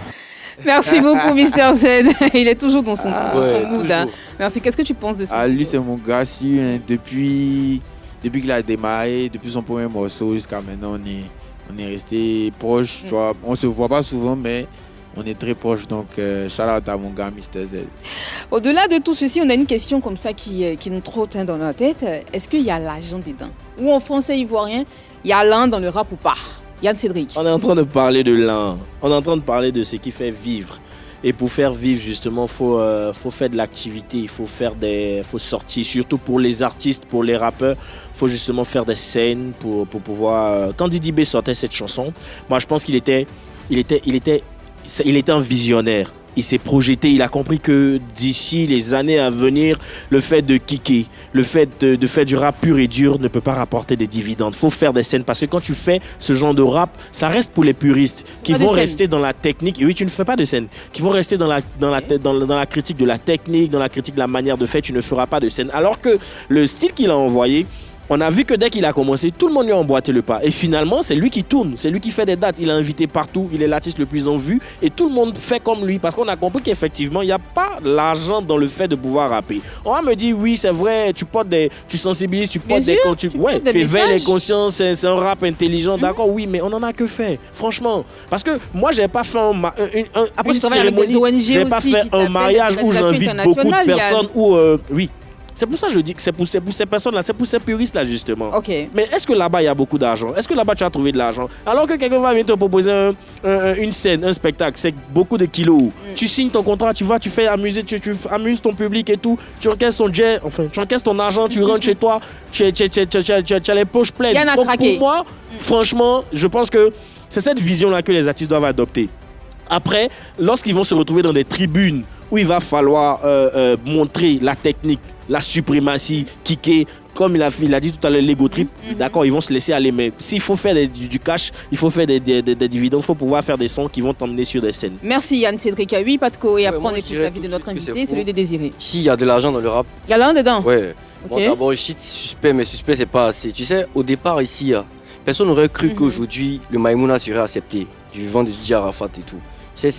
Merci beaucoup, Mister Z. Il est toujours dans son, ah, dans ouais, son mood. Hein. Merci, qu'est-ce que tu penses de ça? Ah, lui, c'est mon gars, si, hein, depuis, depuis qu'il a démarré, depuis son premier morceau jusqu'à maintenant, on est, on est resté proche. Mm. Tu vois, on se voit pas souvent, mais. On est très proche, donc euh, shout out à mon gars, Mister Z. Au-delà de tout ceci, on a une question comme ça qui, qui nous trotte hein, dans la tête. Est-ce qu'il y a l'agent dedans? Ou en français ivoirien, il y a l'un dans le rap ou pas? Yann Cédric. On est en train de parler de l'un. On est en train de parler de ce qui fait vivre. Et pour faire vivre, justement, il faut, euh, faut faire de l'activité, il faut faire des, faut sortir. Surtout pour les artistes, pour les rappeurs, il faut justement faire des scènes pour, pour pouvoir... Quand Didi B sortait cette chanson, moi je pense qu'il était... Il était, il était Il était un visionnaire. il s'est projeté, il a compris que d'ici les années à venir, le fait de kicker, le fait de, de faire du rap pur et dur ne peut pas rapporter des dividendes. Il faut faire des scènes, parce que quand tu fais ce genre de rap, ça reste pour les puristes qui vont rester dans la technique. Et oui, tu ne fais pas de scène, qui vont rester dans la, dans, la, dans, la, dans la critique de la technique, dans la critique de la manière de faire, tu ne feras pas de scène. Alors que le style qu'il a envoyé, on a vu que dès qu'il a commencé, tout le monde lui a emboîté le pas. Et finalement, c'est lui qui tourne, c'est lui qui fait des dates. Il est invité partout, il est l'artiste le plus en vue. Et tout le monde fait comme lui. Parce qu'on a compris qu'effectivement, il n'y a pas l'argent dans le fait de pouvoir rapper. On va me dire, oui, c'est vrai, tu portes des, tu sensibilises, tu portes des... Tu, tu ouais, tu éveilles les consciences, c'est un rap intelligent, mm-hmm. d'accord, oui, mais on n'en a que fait. Franchement. Parce que moi, je n'ai pas fait un, un, un, Après, une cérémonie, je n'ai pas fait un mariage où j'invite beaucoup de personnes. A... Où, euh, oui. C'est pour ça que je dis que c'est pour, pour ces personnes-là, c'est pour ces puristes-là, justement. Okay. Mais est-ce que là-bas, il y a beaucoup d'argent? Est-ce que là-bas, tu as trouvé de l'argent? Alors que quelqu'un va venir te proposer un, un, une scène, un spectacle, c'est beaucoup de kilos. Mm. Tu signes ton contrat, tu vas, tu fais amuser, tu, tu amuses ton public et tout, tu encaisses ton jet, enfin, tu encaisses ton argent, tu mm -hmm. rentres chez toi, tu as les poches pleines. Y en a Donc, pour moi, mm. franchement, je pense que c'est cette vision-là que les artistes doivent adopter. Après, lorsqu'ils vont se retrouver dans des tribunes où il va falloir euh, euh, montrer la technique, la suprématie, kicker, comme il a, il a dit tout à l'heure, l'ego trip, mm -hmm. d'accord, ils vont se laisser aller. Mais s'il faut faire des, du, du cash, il faut faire des, des, des, des dividendes, il faut pouvoir faire des sons qui vont t'emmener sur des scènes. Merci Yann Cédric à huit, Patko, et ouais, après moi, on écoute la vie de notre invité, celui des Désirés. Si, il y a de l'argent dans le rap. Il y a l'argent dedans. Ouais. Okay. Bon, d'abord, je cite Suspect, mais Suspect, c'est pas assez. Tu sais, au départ, ici, personne n'aurait cru mm -hmm. qu'aujourd'hui, le Maïmouna serait accepté, du vent de Didi Arafat et tout. Tu sais,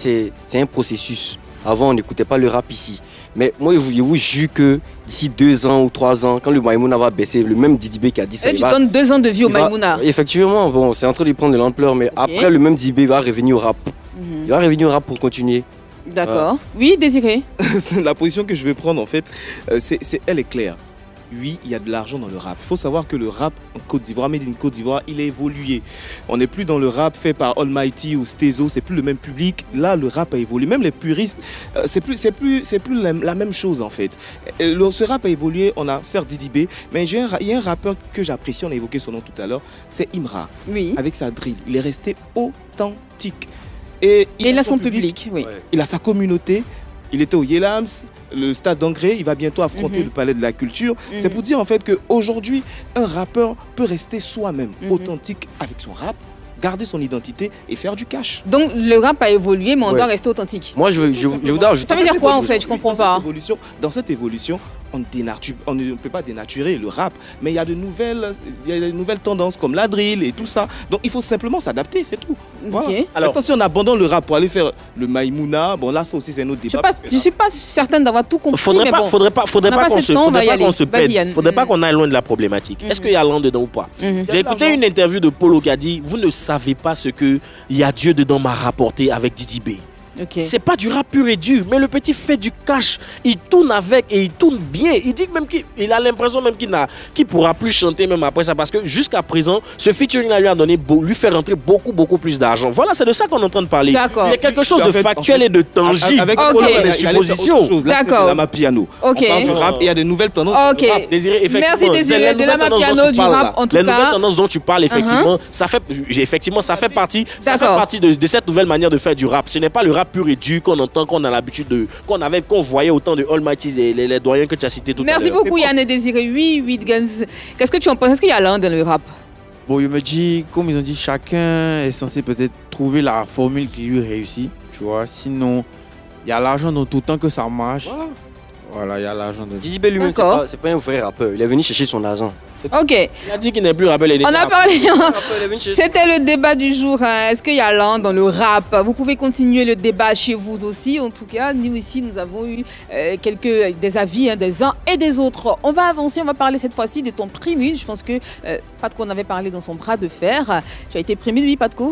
c'est un processus. Avant, on n'écoutait pas le rap ici. Mais moi, je vous, je vous jure que d'ici deux ans ou trois ans, quand le Maïmouna va baisser, le même Didi B qui a dit ça. Et tu va, donnes deux ans de vie au Maïmouna. Effectivement, bon, c'est en train de prendre de l'ampleur, mais okay. après, le même Didi B va revenir au rap. Mm-hmm. Il va revenir au rap pour continuer. D'accord. Euh. Oui, Désiré. La position que je vais prendre, en fait, c'est, c'est, elle est claire. Oui, il y a de l'argent dans le rap. Il faut savoir que le rap en Côte d'Ivoire, Made in Côte d'Ivoire, il a évolué. On n'est plus dans le rap fait par Almighty ou Stezo, c'est plus le même public. Là, le rap a évolué. Même les puristes, euh, c'est plus, c'est plus, c'est plus la, la même chose en fait. Et le, ce rap a évolué. On a certes Didi B, mais il y a un rappeur que j'apprécie. On a évoqué son nom tout à l'heure. C'est Imra. Oui. Avec sa drill, il est resté authentique. Et il, Et il a son, son public. public oui. ouais. Il a sa communauté. Il était au Yelams. Le stade d'Angré, il va bientôt affronter mm-hmm. le Palais de la Culture. Mm-hmm. C'est pour dire en fait qu'aujourd'hui, un rappeur peut rester soi-même, mm-hmm. authentique avec son rap, garder son identité et faire du cash. Donc le rap a évolué, mais on ouais. doit rester authentique. Moi, je, je, je vous donne... Ça veut dire quoi en fait? Je comprends pas. Dans cette évolution, dans cette évolution on, dénature, on ne peut pas dénaturer le rap, mais il y a de nouvelles, il y a de nouvelles tendances comme la drill et tout ça. Donc il faut simplement s'adapter, c'est tout. Voilà. Okay. Alors attention, on abandonne le rap pour aller faire le Maïmouna. Bon là, ça aussi c'est un autre débat. Je ne suis pas certaine d'avoir tout compris. Faudrait mais pas, bon, faudrait pas, faudrait pas qu'on se, faudrait pas qu'on se perde. Faudrait pas qu'on aille loin de la problématique. Est-ce qu'il y a l'un dedans ou pas? J'ai écouté une interview de Polo qui a dit, vous ne savez pas ce que y a Dieu dedans m'a rapporté avec Didi B. Okay. C'est pas du rap pur et dur, mais le petit fait du cash, il tourne avec et il tourne bien. Il dit même qu'il a l'impression même qu'il qu'il pourra plus chanter même après ça, parce que jusqu'à présent, ce featuring là lui a donné, lui fait rentrer beaucoup beaucoup plus d'argent. Voilà, c'est de ça qu'on est en train de parler. C'est quelque chose de factuel et de tangible. Avec des suppositions. D'accord. De la piano. Ok. On parle du rap. Il y a de nouvelles tendances. Ok. Merci Désiré. De la piano, du rap en tout cas. Les nouvelles tendances dont tu parles, effectivement, ça fait effectivement ça fait partie, ça fait partie de cette nouvelle manière de faire du rap. Ce n'est pas le rap pur et dur qu'on entend, qu'on a l'habitude de, qu'on avait, qu'on voyait autant de Almighty, les, les, les doyens que tu as cités tout Merci à l'heure. Merci beaucoup Yann et Désiré. Oui, huit Guns. Qu'est-ce que tu en penses? Est-ce qu'il y a l'un dans le rap? Bon, je me dis, comme ils ont dit, chacun est censé peut-être trouver la formule qui lui réussit, tu vois. Sinon, il y a l'argent dans tout temps que ça marche. Voilà. Voilà, il y a l'argent de... Didi B lui-même, c'est pas, pas un vrai rappeur. Il est venu chercher son argent. Ok. Il a dit qu'il n'est plus rappeur. On a parlé. C'était le débat du jour. Hein. Est-ce qu'il y a l'un dans le rap? Vous pouvez continuer le débat chez vous aussi. En tout cas, nous ici, nous avons eu euh, quelques des avis hein, des uns et des autres. On va avancer. On va parler cette fois-ci de ton PRIMUD. Je pense que euh, Patko en avait parlé dans son bras de fer. Tu as été PRIMUD, oui, Patko?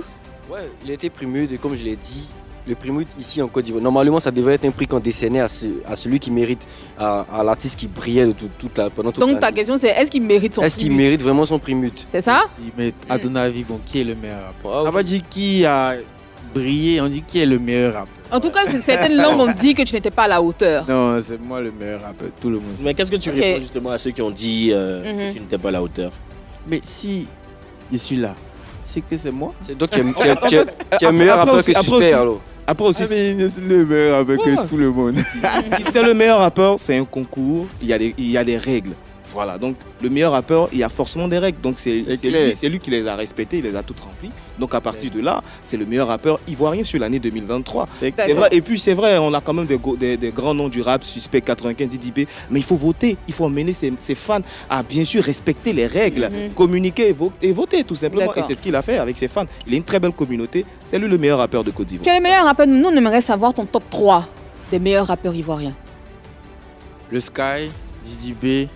Oui, il a été PRIMUD et comme je l'ai dit, le PRIMUD ici en Côte d'Ivoire, normalement ça devrait être un prix qu'on décernait à, ce, à celui qui mérite, à, à l'artiste qui brillait de tout, toute la, pendant toute l'année. Donc ta question c'est est-ce qu'il mérite son PRIMUD? Est-ce qu'il mérite vraiment son PRIMUD? C'est ça? Si, mais à ton avis, bon, qui est le meilleur rappeur? Ah, oui. On n'a pas dit qui a brillé, on dit qui est le meilleur rappeur. En tout cas, certaines langues ont dit que tu n'étais pas à la hauteur. Non, c'est moi le meilleur rappeur, tout le monde. Mais qu'est-ce que tu okay. réponds justement à ceux qui ont dit euh, mm-hmm. que tu n'étais pas à la hauteur? Mais si je suis là, c'est que c'est moi. Donc tu es meilleur rappeur que Suspect alors? Après aussi, ah c'est le meilleur avec voilà. tout le monde. C'est le meilleur rappeur, c'est un concours, il y a des, il y a des règles. Voilà, donc le meilleur rappeur, il y a forcément des règles. Donc c'est lui, lui qui les a respectées, il les a toutes remplies. Donc à partir de là, c'est le meilleur rappeur ivoirien sur l'année deux mille vingt-trois. Vrai. Et puis c'est vrai, on a quand même des, des, des grands noms du rap, Suspect quatre-vingt-quinze, Didi B. Mais il faut voter, il faut emmener ses, ses fans à bien sûr respecter les règles, mm-hmm. communiquer et, vo et voter tout simplement. Et c'est ce qu'il a fait avec ses fans. Il a une très belle communauté, c'est lui le meilleur rappeur de Côte d'Ivoire. Quel est le meilleur rappeur? Nous, on aimerait savoir ton top trois des meilleurs rappeurs ivoiriens. Le Sky, Didi B.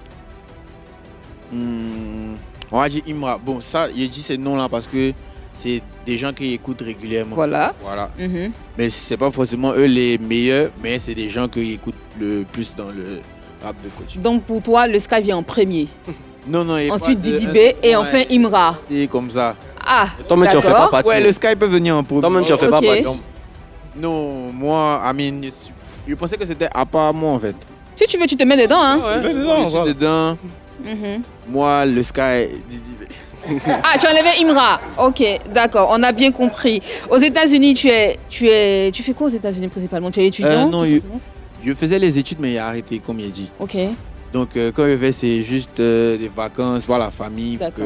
Hmm, on va dire Imra. Bon, ça, j'ai dit ces noms-là parce que c'est des gens qui écoutent régulièrement. Voilà. Voilà. Mm-hmm. Mais c'est pas forcément eux les meilleurs, mais c'est des gens qui écoutent le plus dans le rap de coach. Donc pour toi, le Sky vient en premier. Non, non. Ensuite Didi B et ouais, enfin Imra. Et comme ça. Ah. Toi-même, tu en fais pas partie. Ouais, le Sky peut venir en premier. Toi-même, tu en fais okay. pas partie. Donc, non, moi, I mean, je pensais que c'était à part moi en fait. Si tu veux, tu te mets dedans. Hein. Ouais, ouais. Dedans, je suis dedans. Mm-hmm. Moi, le Sky, Didi B. Ah, tu as enlevé Imra. Ok, d'accord, on a bien compris. Aux États-Unis, tu es, tu es, tu fais quoi aux États-Unis principalement? Tu es étudiant? euh, Non, je, je faisais les études, mais j'ai arrêté, comme il dit. Ok. Donc, euh, quand je vais, c'est juste euh, des vacances, voir la famille. D'accord.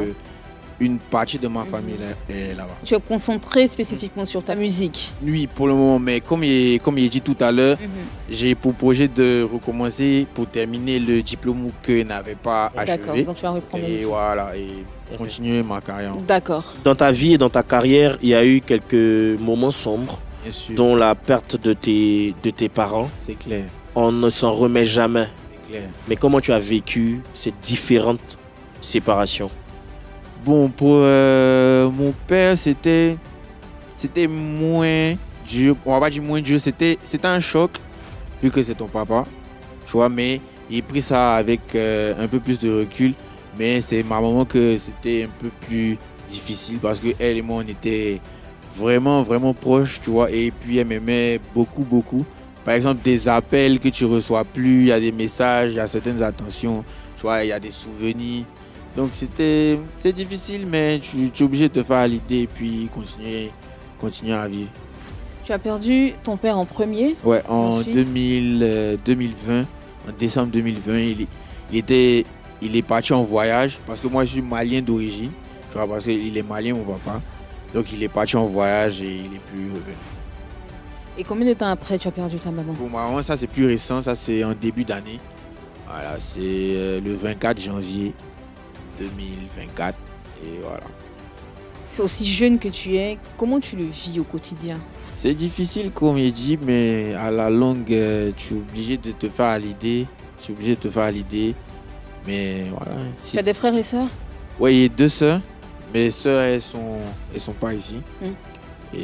Une partie de ma famille mm-hmm. est là-bas. Tu es concentré spécifiquement sur ta musique? Oui, pour le moment, mais comme il, comme il dit tout à l'heure, mm-hmm. j'ai pour projet de recommencer pour terminer le diplôme que je n'avais pas achevé. D'accord, donc tu vas reprendre. Et voilà, et okay. continuer ma carrière. D'accord. Dans ta vie et dans ta carrière, il y a eu quelques moments sombres, bien sûr, dont la perte de tes, de tes parents. C'est clair. On ne s'en remet jamais. C'est clair. Mais comment tu as vécu ces différentes séparations? Bon, pour euh, mon père, c'était c'était moins dur, on va pas dire moins dur, c'était un choc, vu que c'est ton papa, tu vois, mais il a pris ça avec euh, un peu plus de recul, mais c'est ma maman que c'était un peu plus difficile, parce qu'elle et moi, on était vraiment, vraiment proches, tu vois, et puis elle m'aimait beaucoup, beaucoup. Par exemple, des appels que tu reçois plus, il y a des messages, il y a certaines attentions, tu vois, il y a des souvenirs. Donc c'était difficile, mais tu, tu es obligé de te faire à l'idée et puis continuer, continuer à vivre. Tu as perdu ton père en premier? Ouais, en deux mille, euh, deux mille vingt, en décembre deux mille vingt, il, il, était, il est parti en voyage, parce que moi je suis malien d'origine, tu vois, parce qu'il est malien, mon papa. Donc il est parti en voyage et il n'est plus revenu. Et combien de temps après tu as perdu ta maman? Pour ma maman, ça c'est plus récent, ça c'est en début d'année. Voilà, c'est euh, le vingt-quatre janvier deux mille vingt-quatre, et voilà. C'est aussi jeune que tu es, comment tu le vis au quotidien? C'est difficile comme il dit, mais à la longue, tu es obligé de te faire à l'idée, tu es obligé de te faire à l'idée, mais voilà. Tu as des frères et sœurs? Oui, il y a deux sœurs, mes sœurs, elles sont, elles sont pas ici, mmh. et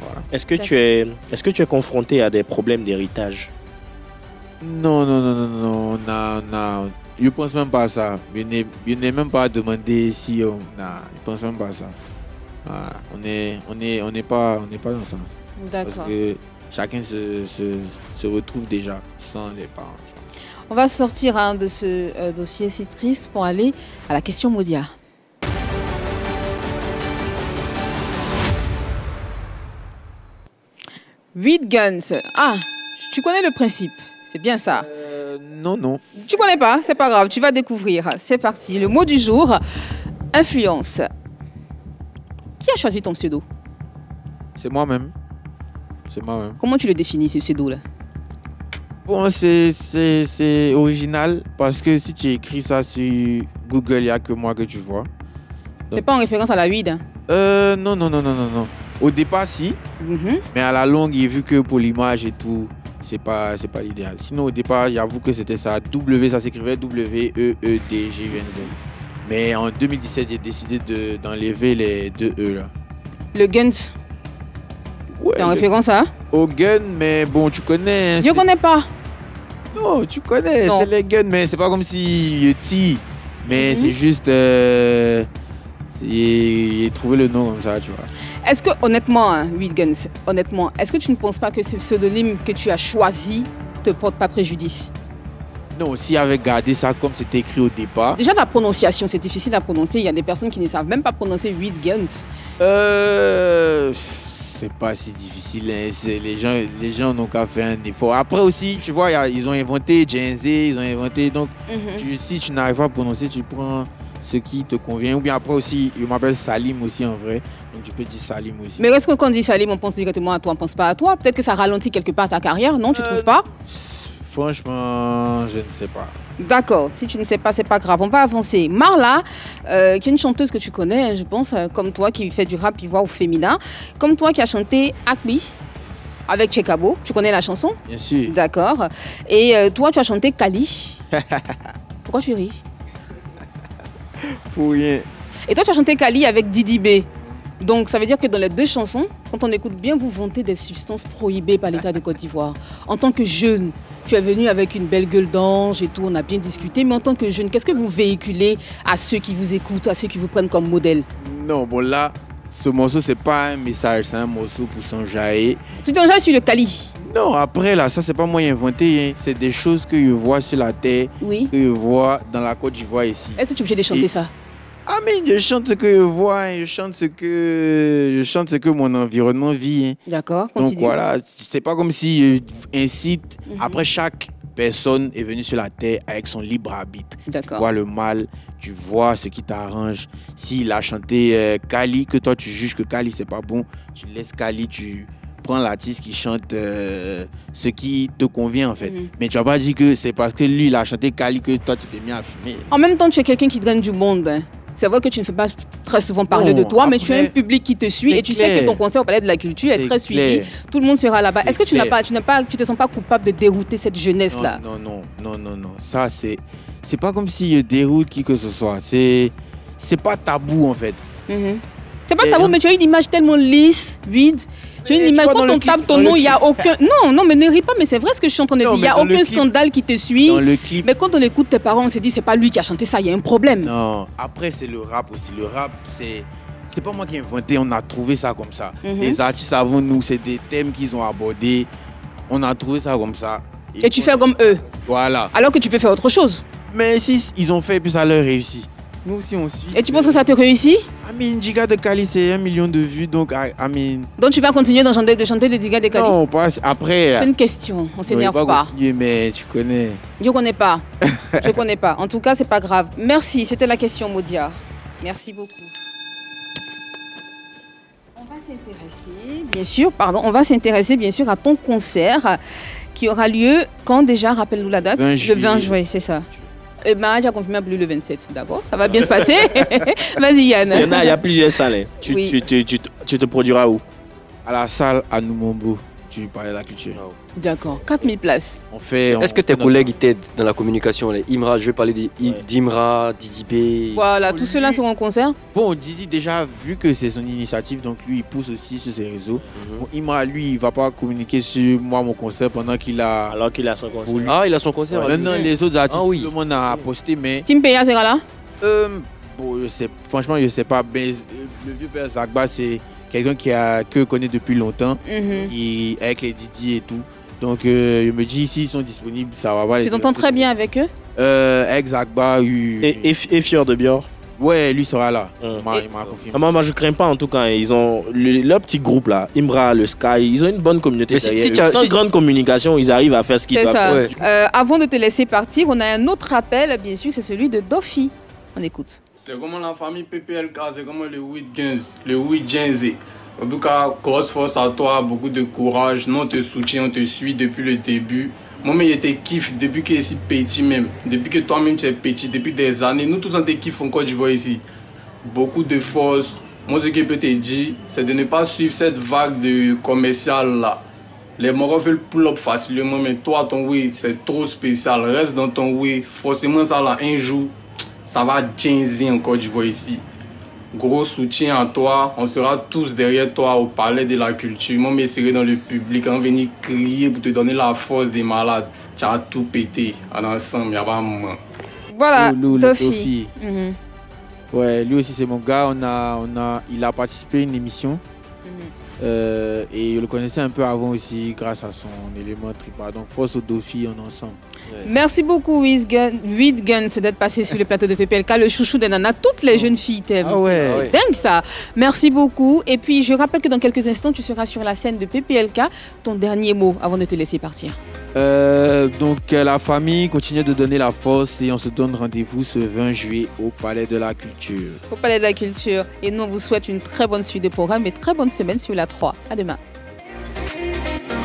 voilà. Est-ce que tu es, est-ce que tu es confronté à des problèmes d'héritage? Non, non, non, non, non, on a, on a je ne pense même pas à ça. Je n'ai même pas demandé si on... Non, je ne pense même pas à ça. Voilà. On n'est on est, on est pas, pas dans ça. D'accord. Parce que chacun se, se, se retrouve déjà sans les parents. On va sortir hein, de ce euh, dossier si triste pour aller à la question Modia. huit Guns. Ah, tu connais le principe. C'est bien ça. Euh, non, non. Tu connais pas, c'est pas grave, tu vas découvrir. C'est parti, le mot du jour, influence. Qui a choisi ton pseudo? C'est moi-même. C'est moi-même. Comment tu le définis, ce pseudo-là? Bon, c'est original, parce que si tu écris ça sur Google, il n'y a que moi que tu vois. C'est pas en référence à la weed hein? euh, Non, non, non, non, non, non. Au départ, si. Mm-hmm. Mais à la longue, il vu que pour l'image et tout... C'est pas, c'est pas l'idéal. Sinon, au départ, j'avoue que c'était ça. W, ça s'écrivait W E E D G U N Z. Mais en deux mille dix-sept, j'ai décidé d'enlever de, les deux E là. Le Guns. Ouais, t'es en référence à? Au Gun, mais bon, tu connais. Je connais pas. Non, tu connais. C'est les Guns, mais c'est pas comme si T. Mais mm-hmm. c'est juste. Euh... et trouver le nom comme ça, tu vois. Est-ce que, honnêtement, hein, huit Guns, honnêtement, est-ce que tu ne penses pas que ce pseudonyme que tu as choisi te porte pas préjudice? Non, si avait gardé ça comme c'était écrit au départ... Déjà, la prononciation, c'est difficile à prononcer. Il y a des personnes qui ne savent même pas prononcer huit Guns. Euh... c'est pas si difficile. Les gens, les gens n'ont qu'à faire un effort. Après aussi, tu vois, y a, ils ont inventé Gen Z, ils ont inventé. Donc, mm-hmm. tu, si tu n'arrives pas à prononcer, tu prends ce qui te convient. Ou bien après aussi, il m'appelle Salim aussi en vrai. Donc, tu peux dire Salim aussi. Mais est-ce que quand on dit Salim, on pense directement à toi, on ne pense pas à toi? Peut-être que ça ralentit quelque part ta carrière, non? Tu ne euh, trouves pas? Franchement, je ne sais pas. D'accord, si tu ne sais pas, c'est pas grave. On va avancer. Marla, euh, qui est une chanteuse que tu connais, je pense, euh, comme toi, qui fait du rap ivoire ou féminin. Comme toi, qui a chanté Akmi avec Chekabo. Tu connais la chanson? Bien sûr. D'accord. Et euh, toi, tu as chanté Kali. Pourquoi tu ris? Pour rien. Et toi, tu as chanté Kali avec Didi B. Donc, ça veut dire que dans les deux chansons, quand on écoute bien, vous vantez des substances prohibées par l'État de Côte d'Ivoire. En tant que jeune, tu es venu avec une belle gueule d'ange et tout, on a bien discuté. Mais en tant que jeune, qu'est-ce que vous véhiculez à ceux qui vous écoutent, à ceux qui vous prennent comme modèle? Non, bon là, ce morceau, c'est pas un message, c'est un morceau pour s'enjailler. Tu t'enjailles sur le Kali? Non, après là, ça c'est pas moi inventé, hein. C'est des choses que je vois sur la terre, oui. que je vois dans la Côte d'Ivoire ici. Est-ce que tu es obligé de chanter et... ça? Ah mais je chante ce que je vois, hein. je chante ce que je chante ce que mon environnement vit. Hein. D'accord. Donc voilà, c'est pas comme si je incite. Mm-hmm. Après chaque personne est venue sur la terre avec son libre arbitre. D'accord. Tu vois le mal, tu vois ce qui t'arrange. S'il a chanté euh, Kali, que toi tu juges que Kali c'est pas bon, tu laisses Kali, tu prends l'artiste qui chante euh, ce qui te convient en fait. Mmh. Mais tu vas pas dire que c'est parce que lui il a chanté Kali que toi tu t'es mis à fumer. En même temps tu es quelqu'un qui draine du monde. C'est vrai que tu ne fais pas très souvent parler non, de toi, après, mais tu as un public qui te suit et tu clair. sais que ton concert au Palais de la Culture est, est très suivi. Clair. Tout le monde sera là-bas. Est-ce que tu n'as pas, tu n'as pas, tu te sens pas coupable de dérouter cette jeunesse là? Non, non, non, non, non. Ça c'est, c'est pas comme si je déroute qui que ce soit. C'est, c'est pas tabou en fait. Mmh. C'est pas tabou, mais tu as une image tellement lisse, vide. Tu as une image, quand on tape ton nom, il n'y a aucun... Non, non, mais ne ris pas, mais c'est vrai ce que je suis en train de dire. Il n'y a aucun scandale qui te suit. Dans le clip... Mais quand on écoute tes parents, on se dit, c'est pas lui qui a chanté ça, il y a un problème. Non, après, c'est le rap aussi. Le rap, c'est... C'est pas moi qui ai inventé, on a trouvé ça comme ça. Mm-hmm. Les artistes avant nous, c'est des thèmes qu'ils ont abordés. On a trouvé ça comme ça. Et, Et tu fais comme eux. Voilà. Alors que tu peux faire autre chose. Mais si ils ont fait, puis ça leur réussit. Nous aussi, on suit. Et tu penses que ça te réussit? I mean, Diga de Kali, c'est un million de vues, donc I mean... Donc tu vas continuer de chanter, de chanter les Diga de Kali? Non, on passe après... C'est une question, on s'énerve pas. pas. Continuer, mais tu connais... Je connais pas, je connais pas. En tout cas, c'est pas grave. Merci, c'était la question, Modia. Merci beaucoup. On va s'intéresser, bien sûr, pardon, on va s'intéresser, bien sûr, à ton concert qui aura lieu quand déjà? Rappelle-nous la date. Le vingt juillet, c'est ça. Et Maradja a confirmé à plus le vingt-sept, d'accord? Ça va bien se passer. Vas-y Yann. Il y, en a, il y a plusieurs salles. Tu, oui. tu, tu, tu, tu te produiras où? À la salle à Noumombo, tu parlais de la culture. Oh. D'accord, quatre mille places. On fait. Est-ce que tes collègues t'aident dans la communication? Les Imra, je vais parler d'Imra, ouais. Didi B. Voilà, tous ceux-là seront en concert. Bon, Didi déjà, vu que c'est son initiative, donc lui il pousse aussi sur ses réseaux. Mm-hmm. Bon, Imra, lui, il va pas communiquer sur moi mon concert pendant qu'il a. Alors qu'il a son concert. Lui... Ah, il a son concert. Ouais, non, non, les autres artistes, ah, oui. tout le monde a posté, mais. Tim Peya sera là? Euh, bon, je sais, franchement, je sais pas. Mais le vieux père Zagba, c'est quelqu'un qui a que connaît depuis longtemps, mm-hmm. et avec les Didi et tout. Donc, euh, je me dis, s'ils sont disponibles, ça va pas. Tu t'entends très bien avec eux? euh, Avec Zagba, oui. Et, et, et Fior de Bior? Ouais, lui sera là. Hum. Il m'a et... confirmé. Ah, moi, je crains pas en tout cas. Ils ont le, leur petit groupe là, Imra, le Sky, ils ont une bonne communauté. Si, si sans si... grande communication, ils arrivent à faire ce qu'ils doivent faire. Ouais. Euh, avant de te laisser partir, on a un autre appel, bien sûr, c'est celui de Duffy. On écoute. C'est comme la famille P P L K, c'est comme les huit Guns, les huit Gens. En tout cas, grosse force à toi, beaucoup de courage. Nous, on te soutient, on te suit depuis le début. Moi, mais je te kiffe depuis que je suis petit même. Depuis que toi-même, tu es petit, depuis des années. Nous tous, on te kiffe en Côte d'Ivoire ici. Beaucoup de force. Moi, ce que je peux te dire, c'est de ne pas suivre cette vague de commercial-là. Les moraux veulent plop facilement, mais toi, ton oui, c'est trop spécial. Reste dans ton oui. Forcément, ça, là, un jour, ça va jaser en Côte d'Ivoire ici. Gros soutien à toi. On sera tous derrière toi au Palais de la Culture. Moi, je serai dans le public. On va venir crier pour te donner la force des malades. Tu as tout pété. En ensemble, il y a pas moi. Voilà, Tofi. Mm-hmm. Ouais, lui aussi, c'est mon gars. On a, on a, il a participé à une émission. Mm-hmm. Euh, et je le connaissais un peu avant aussi grâce à son élément tripa. Donc force au Duffy en ensemble. Ouais. Merci beaucoup huit Guns d'être passé sur les plateaux de P P L K. Le chouchou des nanas, toutes les jeunes filles t'aiment. Ah ouais. C'est dingue ça. Merci beaucoup. Et puis je rappelle que dans quelques instants tu seras sur la scène de P P L K. Ton dernier mot avant de te laisser partir. Euh, donc la famille continue de donner la force et on se donne rendez-vous ce vingt juillet au Palais de la Culture. Au Palais de la Culture. Et nous on vous souhaite une très bonne suite de programme et très bonne semaine sur la trois. À demain.